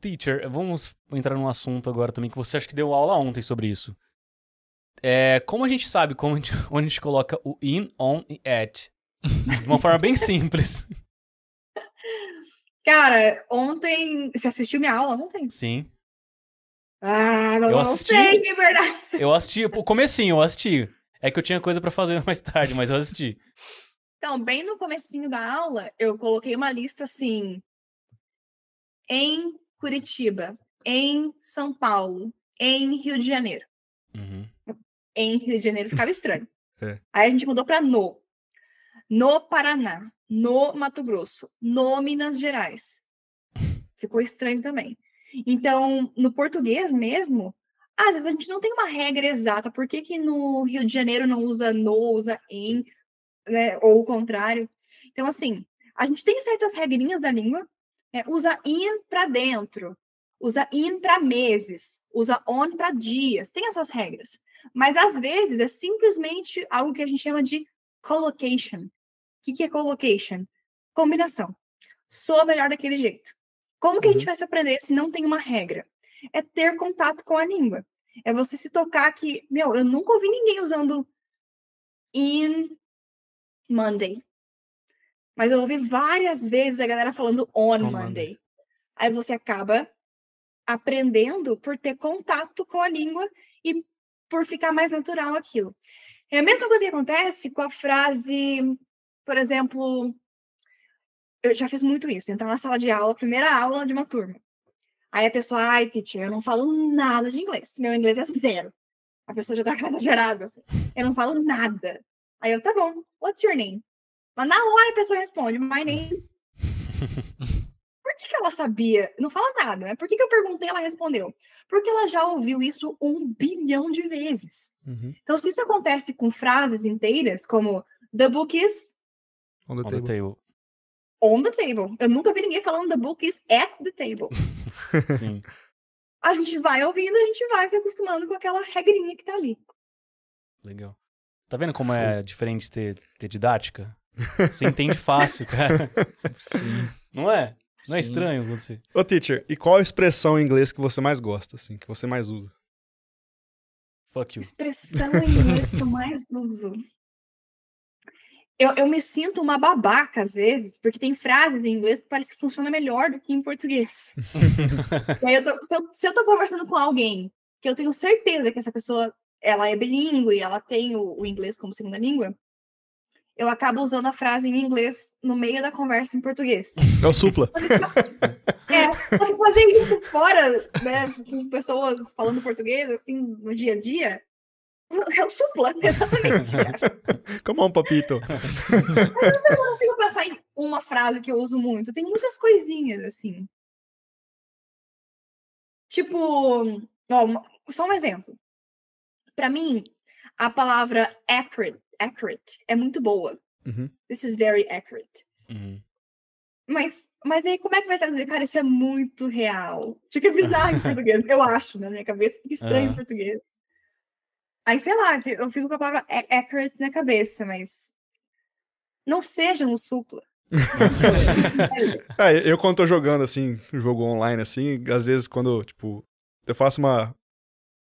Teacher, vamos entrar num assunto agora também, que você acha que deu aula ontem sobre isso. É, como a gente sabe como a gente, onde a gente coloca o in, on e at? De uma forma bem simples. Cara, ontem... Você assistiu minha aula ontem? Sim. Ah, não, eu não assisti... sei, de verdade. Eu assisti, o comecinho, eu assisti. É que eu tinha coisa pra fazer mais tarde, mas eu assisti. Então, bem no comecinho da aula, eu coloquei uma lista assim... Em Curitiba, em São Paulo, em Rio de Janeiro. Uhum. Em Rio de Janeiro ficava estranho. É. Aí a gente mudou pra no. No Paraná. No Mato Grosso, no Minas Gerais. Ficou estranho também. Então, no português mesmo, às vezes a gente não tem uma regra exata. Por que que no Rio de Janeiro não usa no, usa em, né, ou o contrário? Então, assim, a gente tem certas regrinhas da língua. Né? Usa in para dentro, usa in para meses, usa on para dias. Tem essas regras. Mas, às vezes, é simplesmente algo que a gente chama de collocation. O que, que é collocation? Combinação. Sou melhor daquele jeito. Como que a gente vai se aprender se não tem uma regra? É ter contato com a língua. É você se tocar que... Meu, eu nunca ouvi ninguém usando in Monday. Mas eu ouvi várias vezes a galera falando on Monday. Monday. Aí você acaba aprendendo por ter contato com a língua e por ficar mais natural aquilo. É a mesma coisa que acontece com a frase... Por exemplo, eu já fiz muito isso. Entrar na sala de aula, primeira aula de uma turma. Aí a pessoa, ai, teacher, eu não falo nada de inglês. Meu inglês é zero. A pessoa já tá cara gerada, assim. Eu não falo nada. Aí eu, tá bom, what's your name? Mas na hora a pessoa responde, my name is... Por que que ela sabia? Não fala nada, né? Por que que eu perguntei e ela respondeu? Porque ela já ouviu isso um bilhão de vezes. Uhum. Então, se isso acontece com frases inteiras, como the book is... On the, on the table. On the table. Eu nunca vi ninguém falando the book is at the table. Sim. A gente vai ouvindo, a gente vai se acostumando com aquela regrinha que tá ali. Legal. Tá vendo como é diferente ter, ter didática? Você entende fácil, cara. Sim. Não é? Não Sim. é estranho você. Ô, teacher, e qual a expressão em inglês que você mais gosta, assim, que você mais usa? Fuck you. Expressão em inglês que eu mais uso... Eu, eu me sinto uma babaca, às vezes, porque tem frases em inglês que parece que funciona melhor do que em português. E aí eu tô, se, eu, se eu tô conversando com alguém que eu tenho certeza que essa pessoa ela é bilíngue, ela tem o, o inglês como segunda língua, eu acabo usando a frase em inglês no meio da conversa em português. É o supla. É, fazer isso fora, né, com pessoas falando português, assim, no dia a dia, é o supla, exatamente. Come on, papito. Mas eu não consigo pensar em uma frase que eu uso muito. Tem muitas coisinhas, assim. Tipo, ó, só um exemplo. Pra mim, a palavra accurate, accurate é muito boa. Uhum. This is very accurate. Uhum. Mas, mas aí, como é que vai traduzir? Cara, isso é muito real. Fica bizarro em português. Eu acho, né, na minha cabeça. Fica estranho uhum. em português. Aí, sei lá, eu fico com a palavra accurate na cabeça, mas... Não seja um supla. É, eu quando tô jogando, assim, jogo online, assim, às vezes quando, tipo, eu faço uma...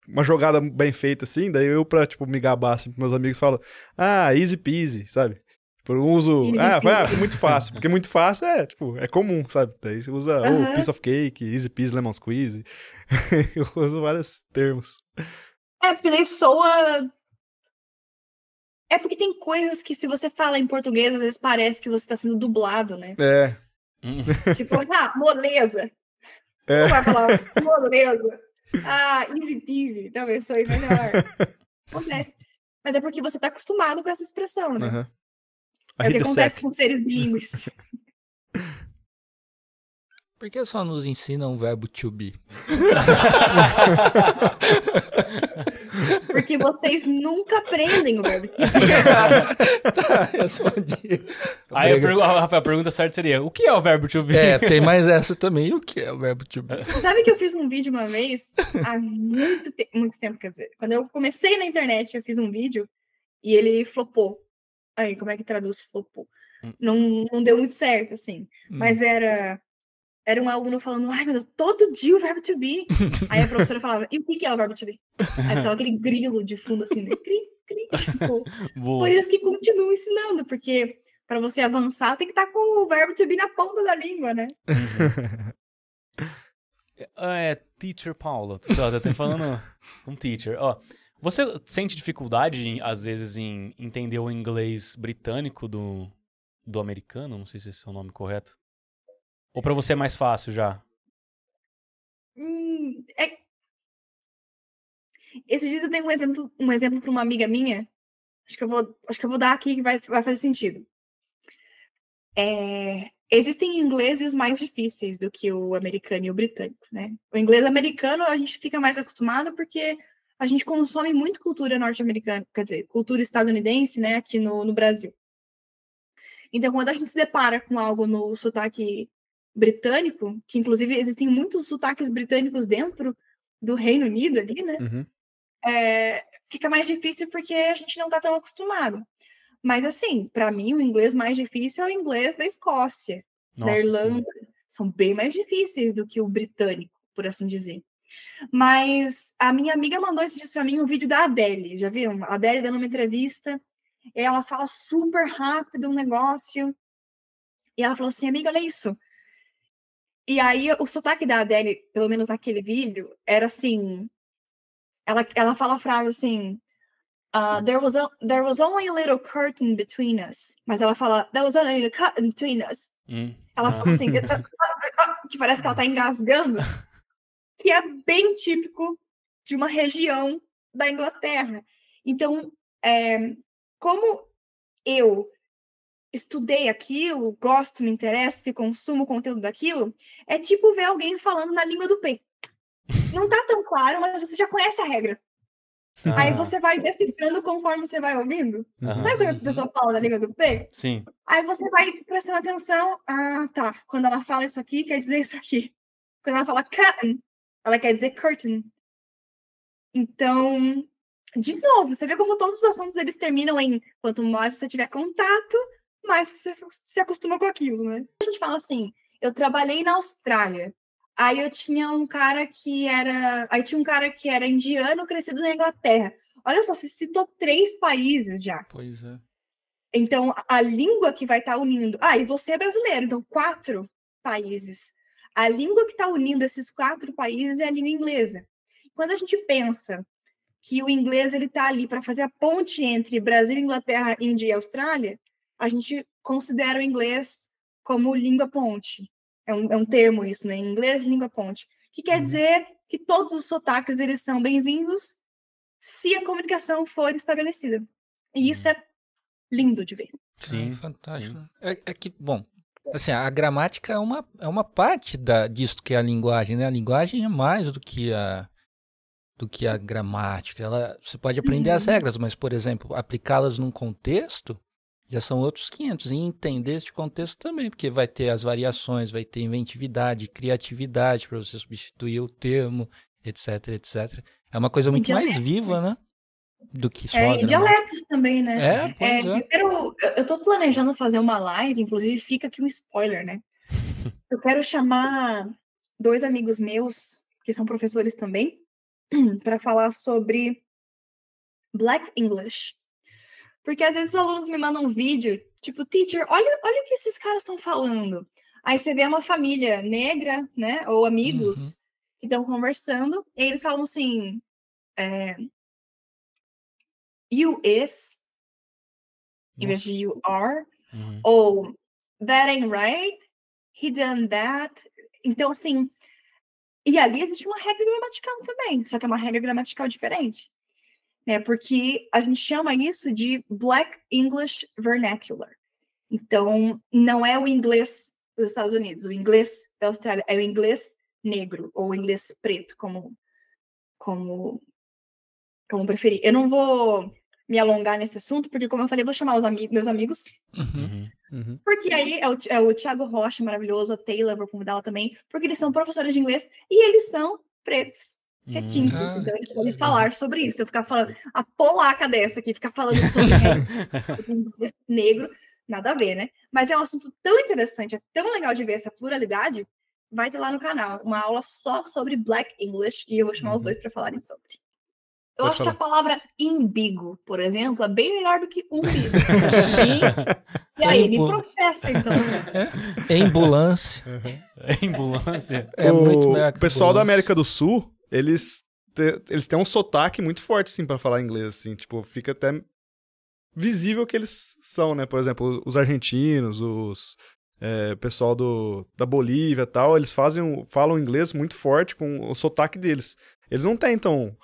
uma jogada bem feita, assim, daí eu pra, tipo, me gabar, assim, pros meus amigos, falo, ah, easy peasy, sabe? Tipo, eu uso, easy ah, vai, ah, muito fácil, porque muito fácil é, tipo, é comum, sabe? Daí você usa, uh-huh. oh, piece of cake, easy peasy, lemon squeeze, eu uso vários termos. É, porque daí soa... É porque tem coisas que se você fala em português, às vezes parece que você tá sendo dublado, né? É. Tipo, ah, moleza. É. Não vai falar moleza. Ah, easy peasy, talvez soe melhor. Acontece. Mas é porque você tá acostumado com essa expressão, né? Uhum. É o que acontece com seres bilíngues. Por que só nos ensina um verbo to be? Porque vocês nunca aprendem o verbo to be. Tá, respondi. Aí eu pergu- a, a pergunta certa seria, o que é o verbo to be? É, tem mais essa também, o que é o verbo to be? Sabe que eu fiz um vídeo uma vez, há muito, te- muito tempo, quer dizer, quando eu comecei na internet, eu fiz um vídeo e ele flopou. Aí, como é que traduz flopou? Hum. Não, não deu muito certo, assim. Hum. Mas era... Era um aluno falando, ai meu Deus, todo dia o verbo to be. Aí a professora falava, e o que é o verbo to be? Aí ficava aquele grilo de fundo assim, né? Cri, cri, tipo. Por isso que continuam ensinando, porque para você avançar tem que estar com o verbo to be na ponta da língua, né? É, teacher Paula, tu tá até falando um teacher. Ó, você sente dificuldade, às vezes, em entender o inglês britânico do, do americano? Não sei se esse é o nome correto. Ou pra você é mais fácil já? Hum, é... Esses dias eu tenho um exemplo, um exemplo pra uma amiga minha. Acho que eu vou, acho que eu vou dar aqui que vai, vai fazer sentido. É... Existem ingleses mais difíceis do que o americano e o britânico, né? O inglês americano a gente fica mais acostumado porque a gente consome muito cultura norte-americana, quer dizer, cultura estadunidense, né, aqui no, no Brasil. Então, quando a gente se depara com algo no sotaque britânico, que inclusive existem muitos sotaques britânicos dentro do Reino Unido ali, né? Uhum. É, fica mais difícil porque a gente não tá tão acostumado. Mas assim, para mim o inglês mais difícil é o inglês da Escócia, Nossa, da Irlanda. Sim. São bem mais difíceis do que o britânico, por assim dizer. Mas a minha amiga mandou esses dias para mim um vídeo da Adele, já viram? A Adele dando uma entrevista, ela fala super rápido um negócio, e ela falou assim, amiga, olha isso. E aí, o sotaque da Adele, pelo menos naquele vídeo, era assim... Ela, ela fala a frase assim... Uh, there, was a, there was only a little curtain between us. Mas ela fala... There was only a curtain between us. Hum. Ela ah. fala assim... que parece que ela tá engasgando. Que é bem típico de uma região da Inglaterra. Então, é, como eu... estudei aquilo, gosto, me interesso e consumo o conteúdo daquilo, é tipo ver alguém falando na língua do P. Não tá tão claro, mas você já conhece a regra. Ah. Aí você vai decifrando conforme você vai ouvindo. Uhum. Sabe quando a pessoa fala na língua do P? Sim. Aí você vai prestando atenção, ah, tá, quando ela fala isso aqui, quer dizer isso aqui. Quando ela fala curtain, ela quer dizer curtain. Então, de novo, você vê como todos os assuntos eles terminam em quanto mais você tiver contato, mas você se acostuma com aquilo, né? A gente fala assim, eu trabalhei na Austrália, aí eu tinha um cara que era... Aí tinha um cara que era indiano, crescido na Inglaterra. Olha só, você citou três países já. Pois é. Então, a língua que vai estar tá unindo... Ah, e você é brasileiro, então quatro países. A língua que está unindo esses quatro países é a língua inglesa. Quando a gente pensa que o inglês ele está ali para fazer a ponte entre Brasil, Inglaterra, Índia e Austrália... a gente considera o inglês como língua ponte. É um, é um termo isso, né? Em inglês, língua ponte. Que quer dizer que todos os sotaques, eles são bem-vindos se a comunicação for estabelecida. E isso é lindo de ver. Sim, é fantástico. Sim. É, é que, bom, assim, a gramática é uma, é uma parte da, disso que é a linguagem, né? A linguagem é mais do que a, do que a gramática. Ela, você pode aprender uhum. as regras, mas, por exemplo, aplicá-las num contexto já são outros quinhentos. E entender este contexto também, porque vai ter as variações, vai ter inventividade, criatividade para você substituir o termo, etc, etcétera. É uma coisa muito mais viva, né? Do que só é, e dialetos também, né? É, é, é. Eu, quero, eu tô planejando fazer uma live, inclusive fica aqui um spoiler, né? Eu quero chamar dois amigos meus, que são professores também, para falar sobre Black English. Porque às vezes os alunos me mandam um vídeo, tipo, teacher, olha, olha o que esses caras estão falando. Aí você vê uma família negra, né? Ou amigos uhum. que estão conversando, e eles falam assim... É, you is, em vez de you are, uhum. ou that ain't right, he done that. Então, assim, e ali existe uma regra gramatical também, só que é uma regra gramatical diferente, né? Porque a gente chama isso de Black English Vernacular. Então, não é o inglês dos Estados Unidos, o inglês da Austrália, é o inglês negro, ou o inglês preto, como... como como preferir. Eu não vou me alongar nesse assunto, porque, como eu falei, eu vou chamar os ami- meus amigos. Uhum, uhum. Porque aí é o, é o Thiago Rocha, maravilhoso, a Taylor, vou convidar ela também, porque eles são professores de inglês e eles são pretos, retintos. Uhum. Então, eles podem falar sobre isso. Eu ficar falando, a polaca dessa aqui, ficar falando sobre negro, negro, nada a ver, né? Mas é um assunto tão interessante, é tão legal de ver essa pluralidade. Vai ter lá no canal uma aula só sobre Black English e eu vou chamar uhum. os dois para falarem sobre. Eu Pode acho falar. que a palavra imbigo, por exemplo, é bem melhor do que umbigo. Sim. E aí, me processa, então. É. Ambulância. Uhum. Ambulância. É o muito melhor que pessoal ambulância. Da América do Sul, eles, te, eles têm um sotaque muito forte, assim, pra falar inglês, assim. Tipo, fica até visível que eles são, né? Por exemplo, os argentinos, os... É, pessoal do, da Bolívia e tal, eles fazem, falam inglês muito forte com o sotaque deles. Eles não tentam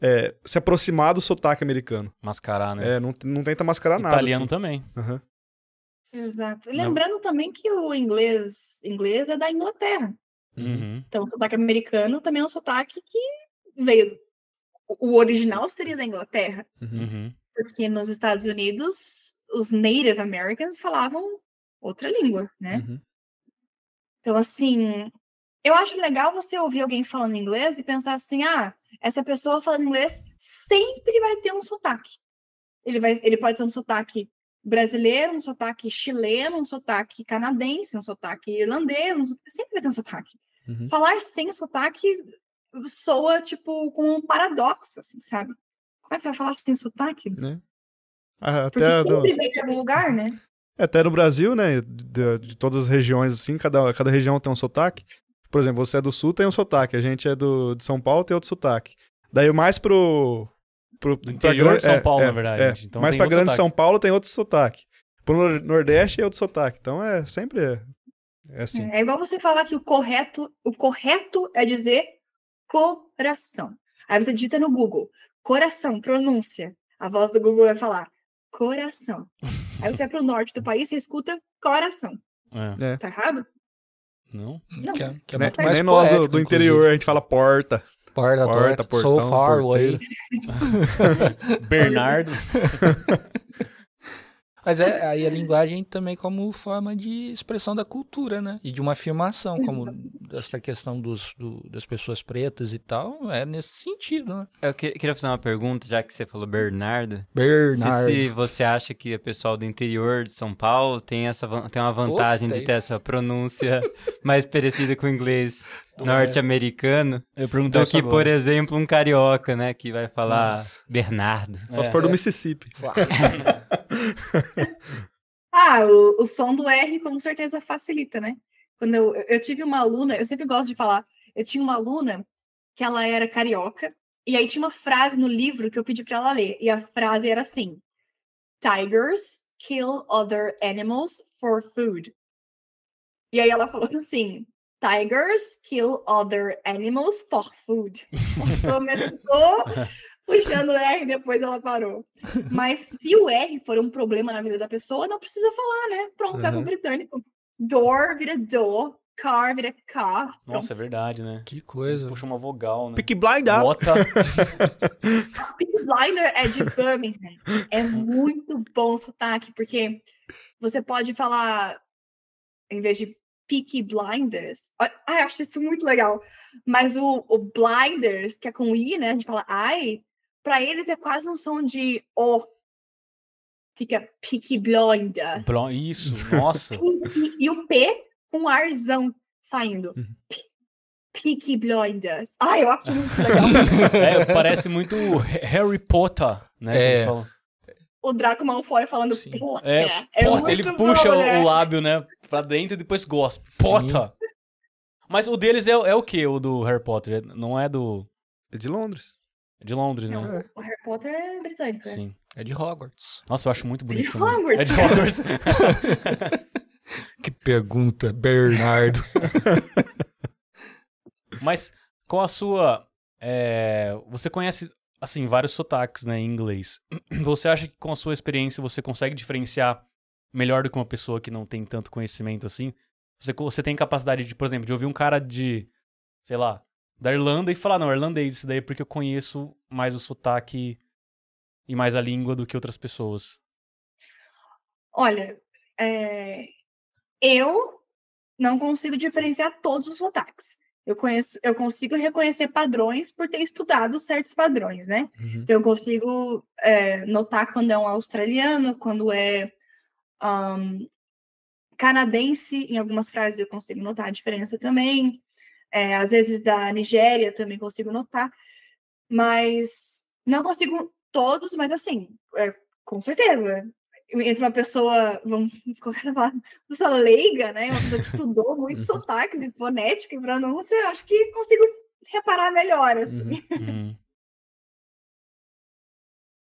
é, se aproximar do sotaque americano. Mascarar, né? É, não, não tenta mascarar nada. Italiano assim. Também. Uhum. Exato. E lembrando não. também que o inglês, inglês é da Inglaterra. Uhum. Então o sotaque americano também é um sotaque que veio... O original seria da Inglaterra. Uhum. Porque nos Estados Unidos, os Native Americans falavam outra língua, né? Uhum. Então, assim, eu acho legal você ouvir alguém falando inglês e pensar assim, ah, essa pessoa falando inglês sempre vai ter um sotaque. Ele, vai, ele pode ser um sotaque brasileiro, um sotaque chileno, um sotaque canadense, um sotaque irlandês, um sotaque, sempre vai ter um sotaque. Uhum. Falar sem sotaque soa, tipo, com um paradoxo, assim, sabe? Como é que você vai falar sem sotaque? Né? Ah, porque até sempre do... vai ter algum lugar, né? Até no Brasil, né, de, de todas as regiões, assim, cada, cada região tem um sotaque. Por exemplo, você é do Sul, tem um sotaque. A gente é do, de São Paulo, tem outro sotaque. Daí mais pro... pro do interior pra, de São é, Paulo, é, na verdade. É, então, mais pra grande sotaque. São Paulo, tem outro sotaque. Pro Nordeste é outro sotaque. Então, é sempre é, é assim. É igual você falar que o correto, o correto é dizer coração. Aí você digita no Google, coração, pronúncia. A voz do Google vai falar coração. Aí você vai pro norte do país e escuta coração. É. Tá errado? Não. Não. Que é, que é nem, nem nós poético, do interior, inclusive. A gente fala porta. Porta, porta, portão, so far away. Bernardo. Mas é, aí a linguagem também como forma de expressão da cultura, né? E de uma afirmação, como essa questão dos, do, das pessoas pretas e tal, é nesse sentido, né? Eu que, queria fazer uma pergunta, já que você falou Bernardo. Bernardo. Se, se você acha que o pessoal do interior de São Paulo tem, essa, tem uma vantagem Gostei. de ter essa pronúncia mais parecida com o inglês norte-americano, é. do que, por exemplo, um carioca, né? Que vai falar Nossa. Bernardo. Só é, se for do é. Mississippi. Claro. Ah, o, o som do R com certeza facilita, né? Quando eu, eu tive uma aluna, eu sempre gosto de falar, eu tinha uma aluna que ela era carioca, e aí tinha uma frase no livro que eu pedi pra ela ler, e a frase era assim, Tigers kill other animals for food. E aí ela falou assim, tigers kill other animals for food. Começou puxando o R, depois ela parou. Mas se o R for um problema na vida da pessoa, não precisa falar, né? Pronto, uhum. Tá com o britânico. Door vira door, car vira car. Pronto. Nossa, é verdade, né? Que coisa. Puxa uma vogal, né? Peaky Blinders. Peaky Blinders é de Birmingham. É muito bom o sotaque, porque você pode falar, em vez de Peaky Blinders. Ah, eu acho isso muito legal. Mas o, o blinders, que é com I, né? A gente fala ai, pra eles é quase um som de O. Fica Peaky Blinders. Bl- isso, nossa. E, e o P com um arzão saindo. Uhum. Peaky Blinders. Ai, eu acho muito legal. É, parece muito Harry Potter, né? É. O Draco Malfoy falando Sim. Potter. É, é Potter. Muito ele puxa bom, né? O lábio, né? Pra dentro e depois gosta. Potter. Mas o deles é, é o quê? O do Harry Potter? Não é do... É de Londres. É de Londres, não. não. É. O Harry Potter é britânico, né? Sim. É de Hogwarts. Nossa, eu acho muito bonito. É de também. Hogwarts. É de Hogwarts. Que pergunta, Bernardo. Mas com a sua... É, você conhece... assim, vários sotaques, né, em inglês. Você acha que com a sua experiência você consegue diferenciar melhor do que uma pessoa que não tem tanto conhecimento assim? Você, você tem capacidade de, por exemplo, de ouvir um cara de, sei lá, da Irlanda e falar, não, irlandês isso daí porque eu conheço mais o sotaque e mais a língua do que outras pessoas. Olha, é... eu não consigo diferenciar todos os sotaques. Eu, conheço, eu consigo reconhecer padrões por ter estudado certos padrões, né? Uhum. Então, eu consigo é, notar quando é um australiano, quando é um, canadense, em algumas frases eu consigo notar a diferença também. É, às vezes da Nigéria também consigo notar. Mas não consigo todos, mas assim, é, com certeza. Entre uma pessoa, vamos falar, uma pessoa leiga, né? Uma pessoa que estudou muitos sotaques e fonética e pronúncia, eu acho que consigo reparar melhor, assim. Uhum.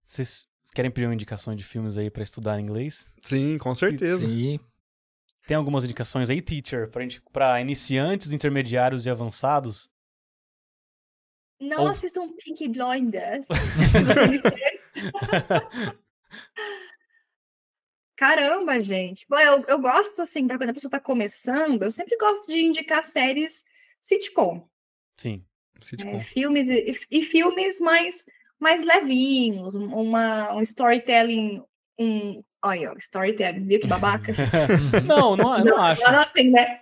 Vocês querem pedir uma indicação de filmes aí pra estudar inglês? Sim, com certeza. Sim. Tem algumas indicações aí, teacher, pra, gente, pra iniciantes, intermediários e avançados? Não Ou... assistam Peaky Blinders. Caramba, gente. Bom, eu, eu gosto, assim, pra quando a pessoa tá começando, eu sempre gosto de indicar séries sitcom. Sim, sitcom. É, filmes e, e filmes mais, mais levinhos, uma, um storytelling... Um... Olha, storytelling, viu que babaca? não, não, não, não acho. Não, assim, né?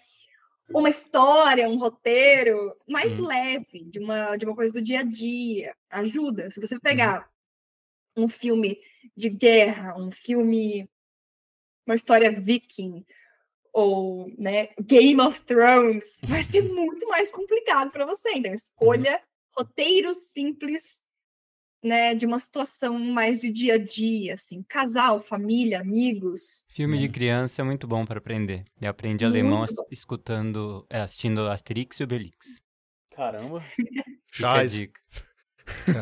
Uma história, um roteiro mais hum. leve, de uma, de uma coisa do dia a dia. Ajuda. Se você pegar hum. um filme de guerra, um filme... uma história viking, ou, né, Game of Thrones, vai ser muito mais complicado para você. Então, escolha uhum. roteiros simples, né, de uma situação mais de dia a dia, assim, casal, família, amigos. Filme né? de criança é muito bom para aprender. Eu aprendi muito alemão bom. escutando, assistindo Asterix e Obelix. Caramba. Fica a dica.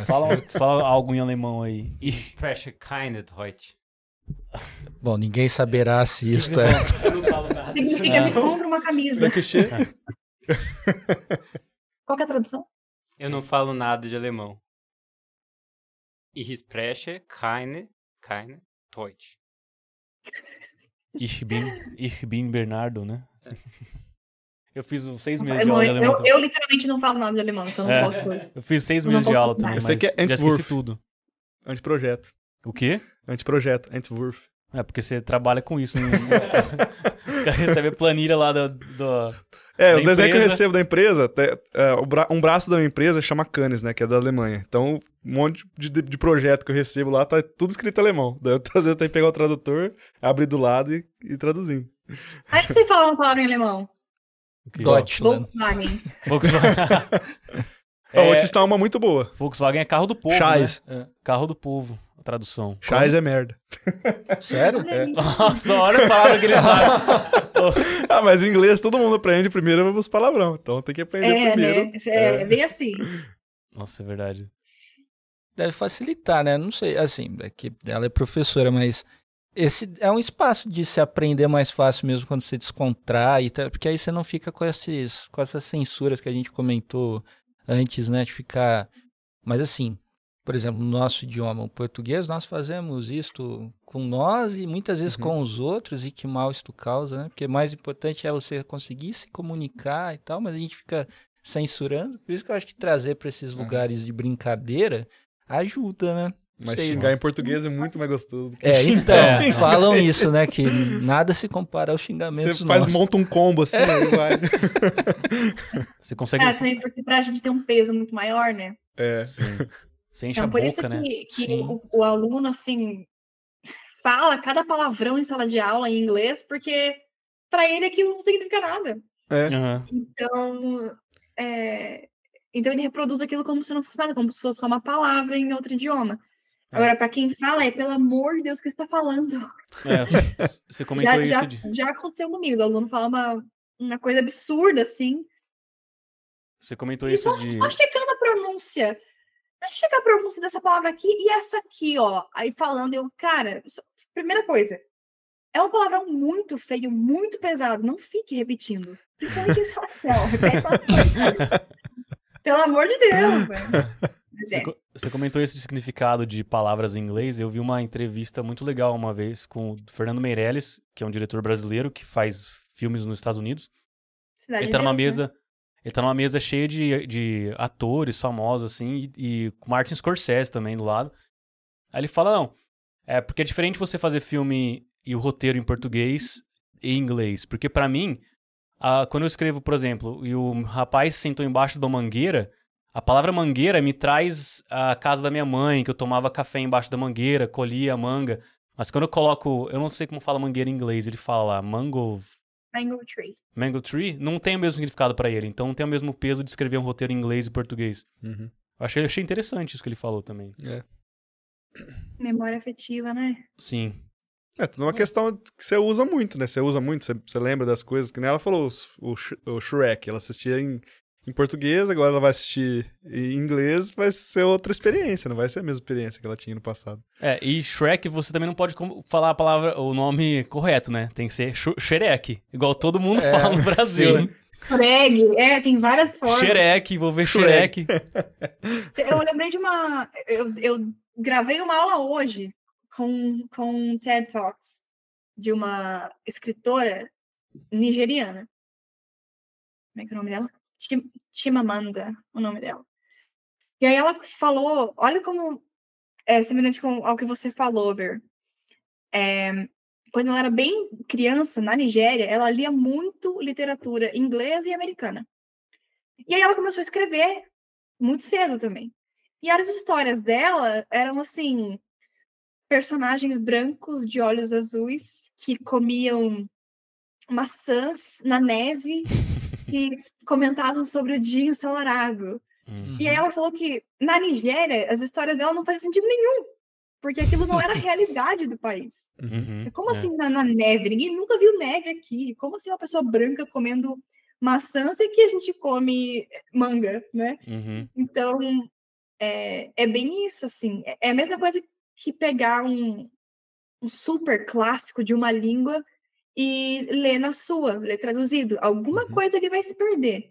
Fala, fala algo em alemão aí. Ich spreche keine Deutsch. Bom, ninguém saberá se isto é... Significa me compra uma camisa. Qual que é a tradução? Eu não falo nada de alemão. Ich spreche keine, keine Deutsch. Ich bin, ich bin Bernardo, né? Eu fiz seis meses de aula de alemão. Eu, eu literalmente não falo nada de alemão, então não é, posso... Eu fiz seis meses de aula também, mas já esqueci tudo. Anteprojeto. O quê? Anteprojeto, Antwurf. É, porque você trabalha com isso. Né? Recebe a planilha lá da, da É, da os empresa. Desenhos que eu recebo da empresa, um braço da minha empresa chama Cannes, né, que é da Alemanha. Então, um monte de, de, de projeto que eu recebo lá, tá tudo escrito em alemão. Daí, às vezes, eu tenho que pegar o tradutor, abrir do lado e, e traduzindo. Aí você fala uma palavra em alemão. Okay. Deutschland. Volkswagen. Volkswagen. É... Eu vou te citar uma muito boa. Volkswagen é carro do povo, Scheiß. Né? É. Carro do povo. Tradução. Chais é merda. Sério? É. Nossa, olha a palavra que ele sabe. Ah, mas em inglês todo mundo aprende primeiro os palavrão, então tem que aprender é, primeiro. Né? É, é bem assim. Nossa, é verdade. Deve facilitar, né? Não sei, assim, é que ela é professora, mas Esse é um espaço de se aprender mais fácil mesmo quando você descontrai, porque aí você não fica com, esses, com essas censuras que a gente comentou antes, né? De ficar... Mas assim, por exemplo, no nosso idioma, o português, nós fazemos isto com nós e muitas vezes uhum. com os outros, e que mal isto causa, né? Porque o mais importante é você conseguir se comunicar e tal, mas a gente fica censurando. Por isso que eu acho que trazer para esses uhum. lugares de brincadeira ajuda, né? Mas sei, xingar não. em português é muito mais gostoso do que é, então, é. Falam isso, né? Que nada se compara aos xingamentos. Você faz, nossos. monta um combo assim, é. aí vai. Você consegue... É, assim, porque pra gente ter um peso muito maior, né? É. Sim. Você enche então, a boca, né? Então, por isso que, que o, o aluno, assim, fala cada palavrão em sala de aula em inglês, porque pra ele aquilo não significa nada. É. Uhum. Então, é... então, ele reproduz aquilo como se não fosse nada, como se fosse só uma palavra em outro idioma. É. Agora, pra quem fala, é pelo amor de Deus que você tá falando. É, você comentou já, isso. Já, de... já aconteceu comigo, o aluno fala uma, uma coisa absurda, assim. Você comentou e isso só, de... só checando a pronúncia. Deixa eu checar a pronúncia dessa palavra aqui e essa aqui, ó. Aí falando, eu, cara, só... primeira coisa, é um palavrão muito feio, muito pesado. Não fique repetindo. Principalmente isso, Rafael. Repete a coisa. Pelo amor de Deus, velho. Você, você comentou esse significado de palavras em inglês. Eu vi uma entrevista muito legal uma vez com o Fernando Meirelles, que é um diretor brasileiro que faz filmes nos Estados Unidos. Cidade ele tá numa Deus, mesa, né? Ele tá numa mesa cheia de, de atores famosos, assim, e, e com Martin Scorsese também do lado. Aí ele fala, não, é porque é diferente você fazer filme e o roteiro em português e em inglês. Porque pra mim, a, quando eu escrevo, por exemplo, e o rapaz sentou embaixo de uma mangueira, a palavra mangueira me traz a casa da minha mãe, que eu tomava café embaixo da mangueira, colhia a manga. Mas quando eu coloco... Eu não sei como fala mangueira em inglês. Ele fala mango... Mango tree. Mango tree? Não tem o mesmo significado pra ele. Então não tem o mesmo peso de escrever um roteiro em inglês e português. Uhum. Eu achei, achei interessante isso que ele falou também. É. Memória afetiva, né? Sim. É, tudo uma questão que você usa muito, né? Você usa muito, você, você lembra das coisas. Que nem ela falou, o, o Shrek. Ela assistia em... em português, agora ela vai assistir em inglês, vai ser outra experiência, não vai ser a mesma experiência que ela tinha no passado. É, e Shrek você também não pode falar a palavra, o nome correto, né? Tem que ser Shrek, igual todo mundo é, fala no Brasil, né? Shrek, é, tem várias formas. Shrek, vou ver Shrek. Eu lembrei de uma... Eu, eu gravei uma aula hoje com, com TED Talks de uma escritora nigeriana. Como é que é o nome dela? Chimamanda, o nome dela. E aí ela falou, olha como é semelhante com, ao que você falou, Ber. É, quando ela era bem criança, na Nigéria, ela lia muito literatura inglesa e americana. E aí ela começou a escrever muito cedo também. E as histórias dela eram, assim, personagens brancos de olhos azuis que comiam maçãs na neve... que comentavam sobre o dia ensolarado. Uhum. E aí ela falou que, na Nigéria, as histórias dela não faziam sentido nenhum, porque aquilo não era a realidade do país. Uhum. Como assim, é. na, na neve? Ninguém nunca viu neve aqui. Como assim uma pessoa branca comendo maçã, sei que a gente come manga, né? Uhum. Então, é, é bem isso, assim. É a mesma coisa que pegar um, um super clássico de uma língua e ler na sua, ler traduzido. Alguma uhum. coisa ele vai se perder.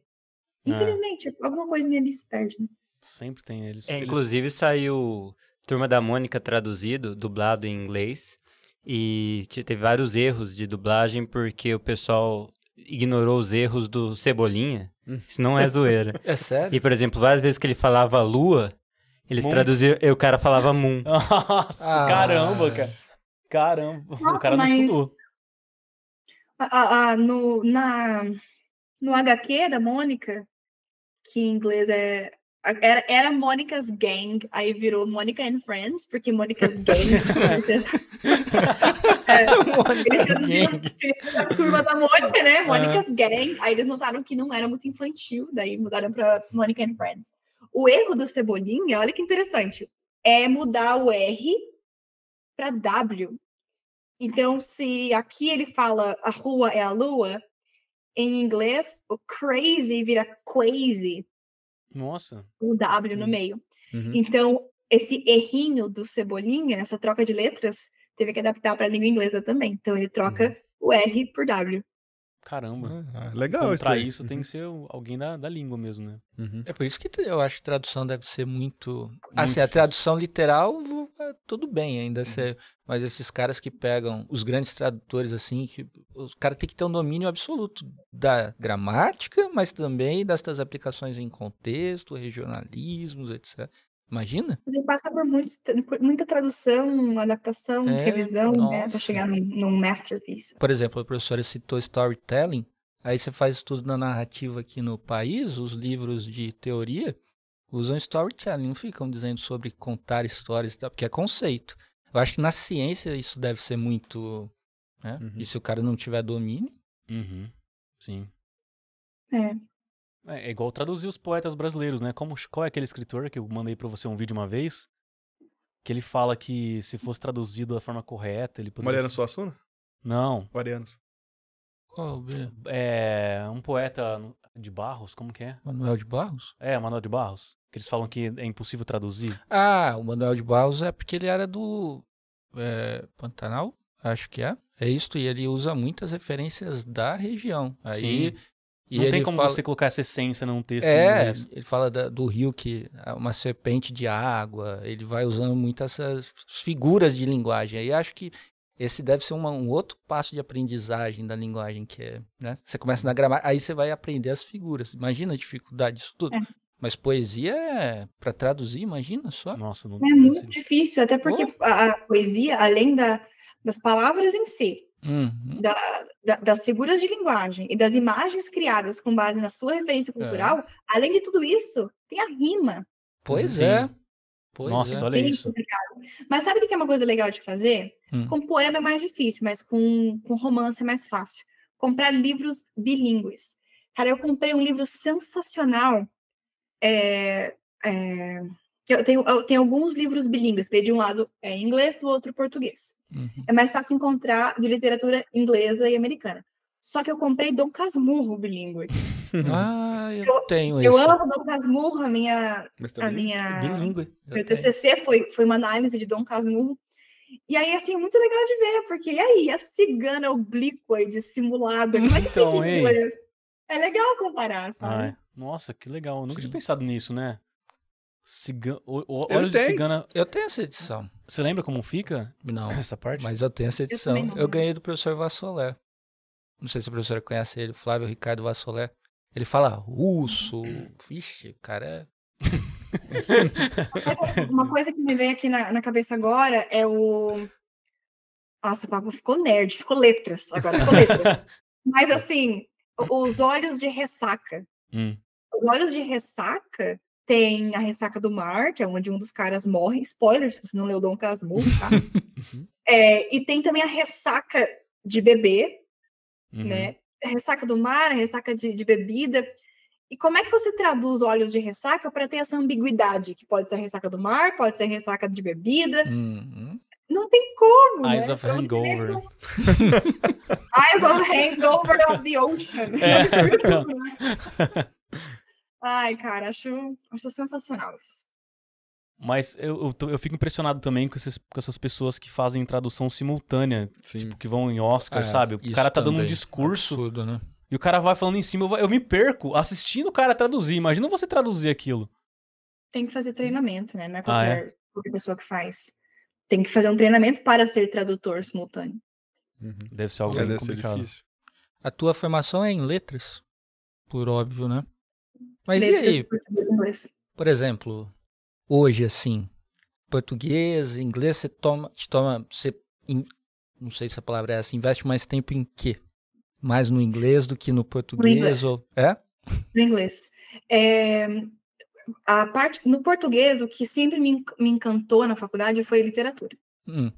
Infelizmente, ah. alguma coisa nele se perde. Sempre tem eles. É, eles... Inclusive, saiu Turma da Mônica traduzido, dublado em inglês. E teve vários erros de dublagem, porque o pessoal ignorou os erros do Cebolinha. Isso não é zoeira. É sério? E, por exemplo, várias vezes que ele falava lua, eles moon. traduziam e o cara falava moon. Nossa, ah. caramba, cara. Caramba. Nossa, o cara não mas... estudou. Ah, ah, no, na, no agá quê da Mônica, que em inglês é, era, era Mônica's Gang, aí virou Mônica and Friends, porque Mônica's Gang. é, eles traduziram a turma da Mônica, né? Mônica's Gang. Aí eles notaram que não era muito infantil, daí mudaram para Mônica and Friends. O erro do Cebolinha, olha que interessante, é mudar o erre para dáblio. Então, se aqui ele fala a rua é a lua, em inglês, o crazy vira crazy. Nossa. O dáblio uhum. no meio. Uhum. Então, esse errinho do Cebolinha, essa troca de letras, teve que adaptar para a língua inglesa também. Então ele troca uhum. o R por W. Caramba. Ah, legal isso. Para isso uhum. tem que ser alguém da, da língua mesmo, né? Uhum. É por isso que eu acho que tradução deve ser muito... muito assim, difícil. A tradução literal, tudo bem ainda. Uhum. Ser... Mas esses caras que pegam, os grandes tradutores, assim, que os caras têm que ter um domínio absoluto da gramática, mas também das suas aplicações em contexto, regionalismos, etcétera. Imagina? Você passa por, muitos, por muita tradução, adaptação, é, revisão, nossa. Né? Pra chegar num, num masterpiece. Por exemplo, a professora citou storytelling, aí você faz estudo na narrativa aqui no país, os livros de teoria usam storytelling, não ficam dizendo sobre contar histórias e tal, porque é conceito. Eu acho que na ciência isso deve ser muito... Né? Uhum. E se o cara não tiver domínio... Uhum. Sim. É... É igual traduzir os poetas brasileiros, né? Como, qual é aquele escritor que eu mandei pra você um vídeo uma vez? Que ele fala que se fosse traduzido da forma correta, ele poderia... Mariano Suassuna? Não. Mariano. Qual é? É um poeta de Barros, como que é? Manuel de Barros? É, Manuel de Barros. Que eles falam que é impossível traduzir. Ah, o Manuel de Barros é porque ele era do é, Pantanal, acho que é. É isto, e ele usa muitas referências da região. Aí... Sim. E não tem como fala... você colocar essa essência num texto. É, ele fala da, do rio que é uma serpente de água, ele vai usando muito essas figuras de linguagem. Aí acho que esse deve ser uma, um outro passo de aprendizagem da linguagem, que é, né? Você começa na gramática, aí você vai aprender as figuras. Imagina a dificuldade disso tudo. É. Mas poesia é para traduzir, imagina só. Nossa, não... É muito difícil, até porque oh. a, a poesia, além da, das palavras em si, Uhum. Da, da, das figuras de linguagem e das imagens criadas com base na sua referência cultural, é. Além de tudo isso, tem a rima. Pois é. Pois Nossa, é. Olha tem isso. Complicado. Mas sabe o que é uma coisa legal de fazer? Hum. Com poema é mais difícil, mas com, com romance é mais fácil. Comprar livros bilíngues. Cara, eu comprei um livro sensacional. É, é, eu, tenho, eu tenho alguns livros bilíngues, que de um lado é inglês, do outro português. Uhum. É mais fácil encontrar de literatura inglesa e americana. Só que eu comprei Dom Casmurro bilíngue. Ah, eu, eu tenho eu isso. Eu amo Dom Casmurro, a minha... A minha bilíngue. Meu T C C foi, foi uma análise de Dom Casmurro. E aí, assim, muito legal de ver, porque e aí, a cigana oblíqua e dissimulada, como é que então, tem inglês? É legal comparar, sabe? Ah, nossa, que legal. Eu nunca tinha pensado nisso, né? Ciga... O, o, olhos de cigana. Eu tenho essa edição. Você lembra como fica? Não. Essa parte? Mas eu tenho essa edição. Eu, eu ganhei do professor Vassolé. Não sei se a professora conhece ele, Flávio Ricardo Vassolé. Ele fala russo. Vixe, o cara é. Uma coisa que me vem aqui na, na cabeça agora é o. Nossa, o papo ficou nerd, ficou letras. Agora ficou letras. Mas assim, os olhos de ressaca. Hum. Os olhos de ressaca. Tem a Ressaca do Mar, que é onde um dos caras morre. Spoiler, se você não leu Dom Casmurro, tá? É, e tem também a Ressaca de bebê, uhum. né? A Ressaca do Mar, a Ressaca de, de bebida. E como é que você traduz olhos de ressaca para ter essa ambiguidade? Que pode ser a Ressaca do Mar, pode ser a Ressaca de bebida. Uhum. Não tem como, Eyes né? of Hangover. Eyes of Hangover of the Ocean. É. Ai, cara, acho, acho sensacional isso. Mas eu, eu, eu fico impressionado também com, esses, com essas pessoas que fazem tradução simultânea. Sim. Tipo, que vão em Oscar, ah, sabe? O cara tá dando um discurso é absurdo, né? E o cara vai falando em cima. Eu, eu me perco assistindo o cara traduzir. Imagina você traduzir aquilo. Tem que fazer treinamento, né? Não é qualquer, ah, é? qualquer pessoa que faz. Tem que fazer um treinamento para ser tradutor simultâneo. Uhum. Deve ser algo é, bem complicado. Difícil. A tua formação é em letras, por óbvio, né? Mas letras e aí, português. Por exemplo, hoje assim, português, inglês, você toma, te toma, você, in, não sei se a palavra é assim, investe mais tempo em quê? Mais no inglês do que no português? No inglês. Ou, é? No inglês. É, a parte, no português, o que sempre me, me encantou na faculdade foi literatura. Hum.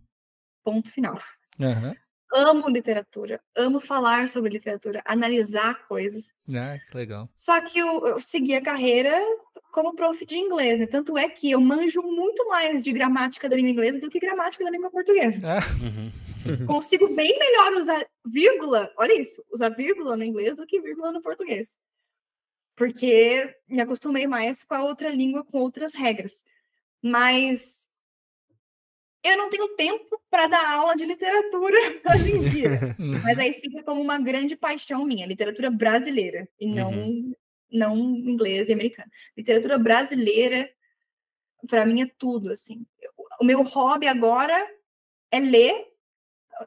Ponto final. Aham. Uhum. Amo literatura, amo falar sobre literatura, analisar coisas. Ah, que legal. Só que eu, eu segui a carreira como prof de inglês, né? Tanto é que eu manjo muito mais de gramática da língua inglesa do que gramática da língua portuguesa. Ah. Uhum. Consigo bem melhor usar vírgula, olha isso, usar vírgula no inglês do que vírgula no português. Porque me acostumei mais com a outra língua, com outras regras. Mas... eu não tenho tempo para dar aula de literatura hoje em dia. Mas aí fica como uma grande paixão minha, literatura brasileira, e não, uhum. não inglesa e americana. Literatura brasileira, para mim, é tudo, assim. O meu hobby agora é ler.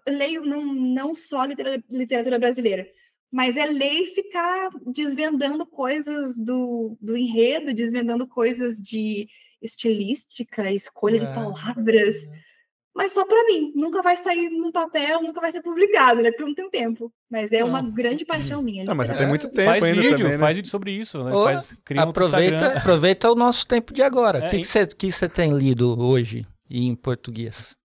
Eu leio não, não só literatura, literatura brasileira, mas é ler e ficar desvendando coisas do, do enredo, desvendando coisas de estilística, escolha é. de palavras, é. mas só para mim. Nunca vai sair no papel, nunca vai ser publicado, né? Porque eu não tenho tempo. Mas é não. uma grande paixão minha. Não, mas já tem muito tempo faz ainda vídeo, também, né? Faz vídeo sobre isso, né? Ô, faz, cria aproveita, aproveita o nosso tempo de agora. O é, que você que que tem lido hoje em português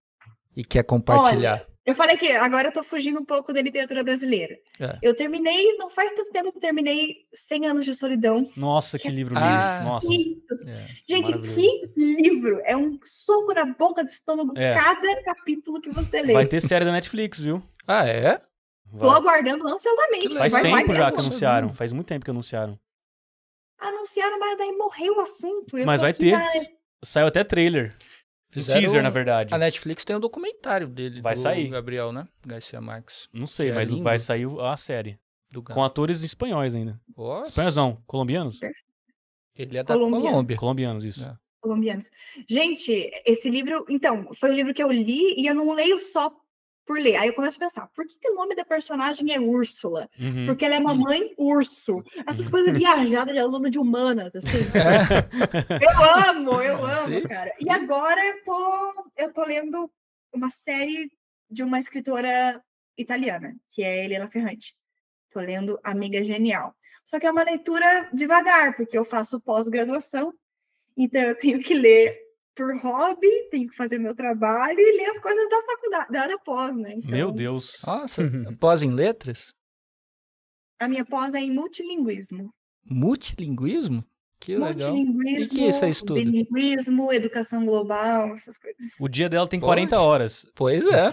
e quer compartilhar? Olha, eu falei que agora eu tô fugindo um pouco da literatura brasileira. É. Eu terminei, não faz tanto tempo que terminei cem anos de Solidão. Nossa, que, que livro lindo. Ah, nossa. É, gente, que livro. É um soco na boca do estômago é. cada capítulo que você lê. Vai ter série da Netflix, viu? Ah, é? Vai. Tô aguardando ansiosamente. Faz vai, tempo vai, vai, já que anunciaram. Faz muito tempo que anunciaram. Anunciaram, mas daí morreu o assunto. Eu mas vai ter. Na... Saiu até trailer. Fizeram teaser, na verdade. A Netflix tem um documentário dele. Vai do sair. Gabriel, né? Garcia Marques. Não sei, é mas lindo. Vai sair a série. Do com atores espanhóis ainda. Nossa. Espanhóis não, colombianos. Ele é da Colômbia. Colômbia. Colombianos, isso. É. Colombianos. Gente, esse livro... Então, foi um livro que eu li e eu não leio só por ler. Aí eu começo a pensar, por que, que o nome da personagem é Úrsula? Uhum. Porque ela é mamãe urso. Essas coisas viajadas de aluno de humanas, assim. eu amo, eu amo, Sim. cara. E agora eu tô, eu tô lendo uma série de uma escritora italiana, que é Elena Ferrante. Tô lendo Amiga Genial. Só que é uma leitura devagar, porque eu faço pós-graduação, então eu tenho que ler por hobby, tenho que fazer o meu trabalho e ler as coisas da faculdade, da área pós, né? Então, meu Deus! Nossa, pós em letras? A minha pós é em multilinguismo. Multilinguismo? Que legal. Multilinguismo, e que isso é estudo? Bilinguismo, educação global, essas coisas. O dia dela tem quarenta horas. Pois é.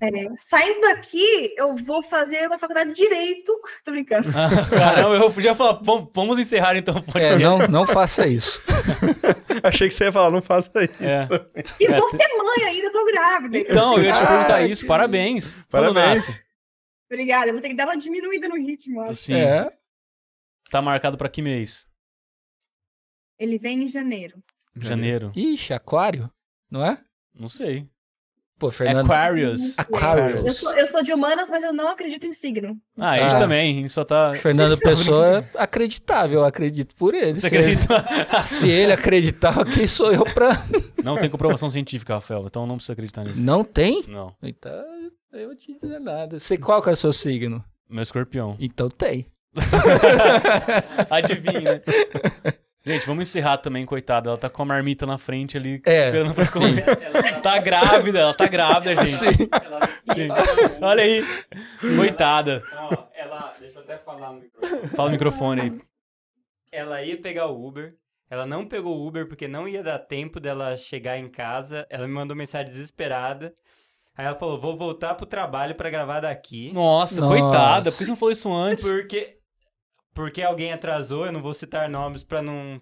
é. Saindo daqui, eu vou fazer uma faculdade de Direito. Tô brincando. Ah, caramba, eu já falar, vamos encerrar então. Pode é, não, não faça isso. Achei que você ia falar, não faça isso. É. E vou ser mãe ainda, tô grávida. Então, eu ia te perguntar isso, parabéns. Parabéns. Obrigada, eu vou ter que dar uma diminuída no ritmo, acho. Sim. É. Tá marcado pra que mês? Ele vem em janeiro. Janeiro. Ixi, aquário? Não é? Não sei. Pô, Fernando... Aquarius. Aquarius. Eu sou, eu sou de humanas, mas eu não acredito em signo. Ah, ah. Eles também. Ele só tá... Fernando Pessoa é acreditável. Eu acredito por ele. Você acredita? Ele, se ele acreditar, quem sou eu pra... Não tem comprovação científica, Rafael. Então não precisa acreditar nisso. Não tem? Não. Então eu não te dizer nada. Sei qual que é o seu signo? Meu escorpião. Então tem. Adivinha. Gente, vamos encerrar também, coitada. Ela tá com a marmita na frente ali, é, esperando pra comer. Ela tá grávida, ela tá grávida, gente. Ela... gente. Olha aí. Coitada. Ela... ela... Deixa eu até falar no microfone. Fala o microfone aí. Ela ia pegar o Uber. Ela não pegou o Uber porque não ia dar tempo dela chegar em casa. Ela me mandou mensagem desesperada. Aí ela falou, vou voltar pro trabalho pra gravar daqui. Nossa, Nossa. coitada. Por que você não falou isso antes? Porque... Porque alguém atrasou, eu não vou citar nomes pra não...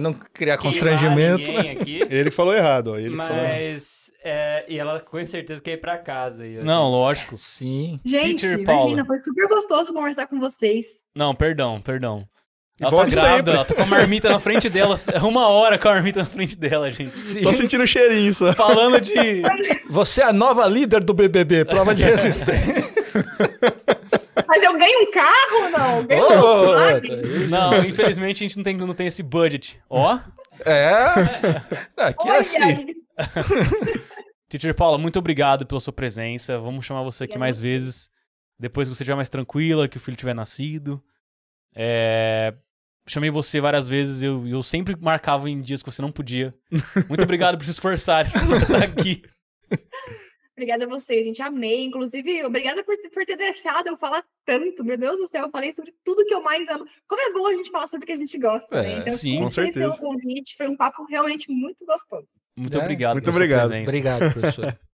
não criar constrangimento. Aqui. Ele falou errado, ó. Ele mas... Falou... É, e ela com certeza quer ir pra casa. E não, gente... lógico. Sim. Gente, Teacher imagina, Paula. Foi super gostoso conversar com vocês. Não, perdão, perdão. Ela tá grávida, ela tá com a marmita na frente dela. Uma hora com a marmita na frente dela, gente. Sim. Só sentindo o cheirinho, só. Falando de... Você é a nova líder do B B B, prova de resistência. Mas eu ganho um carro ou não? Ganho oh, um Volkswagen? Não, infelizmente a gente não tem, não tem esse budget. Ó. Oh. É. Aqui é assim. Teacher Paula, muito obrigado pela sua presença. Vamos chamar você aqui é mais bom. vezes. Depois que você estiver mais tranquila, que o filho tiver nascido. É... Chamei você várias vezes. Eu, eu sempre marcava em dias que você não podia. Muito obrigado por se esforçar por estar aqui. Obrigada a vocês, gente. Amei. Inclusive, obrigada por, por ter deixado eu falar tanto. Meu Deus do céu, eu falei sobre tudo que eu mais amo. Como é bom a gente falar sobre o que a gente gosta, é, né? Então, sim, com certeza. Convite, foi um papo realmente muito gostoso. Muito é. obrigado. Muito obrigado. Obrigado, professor.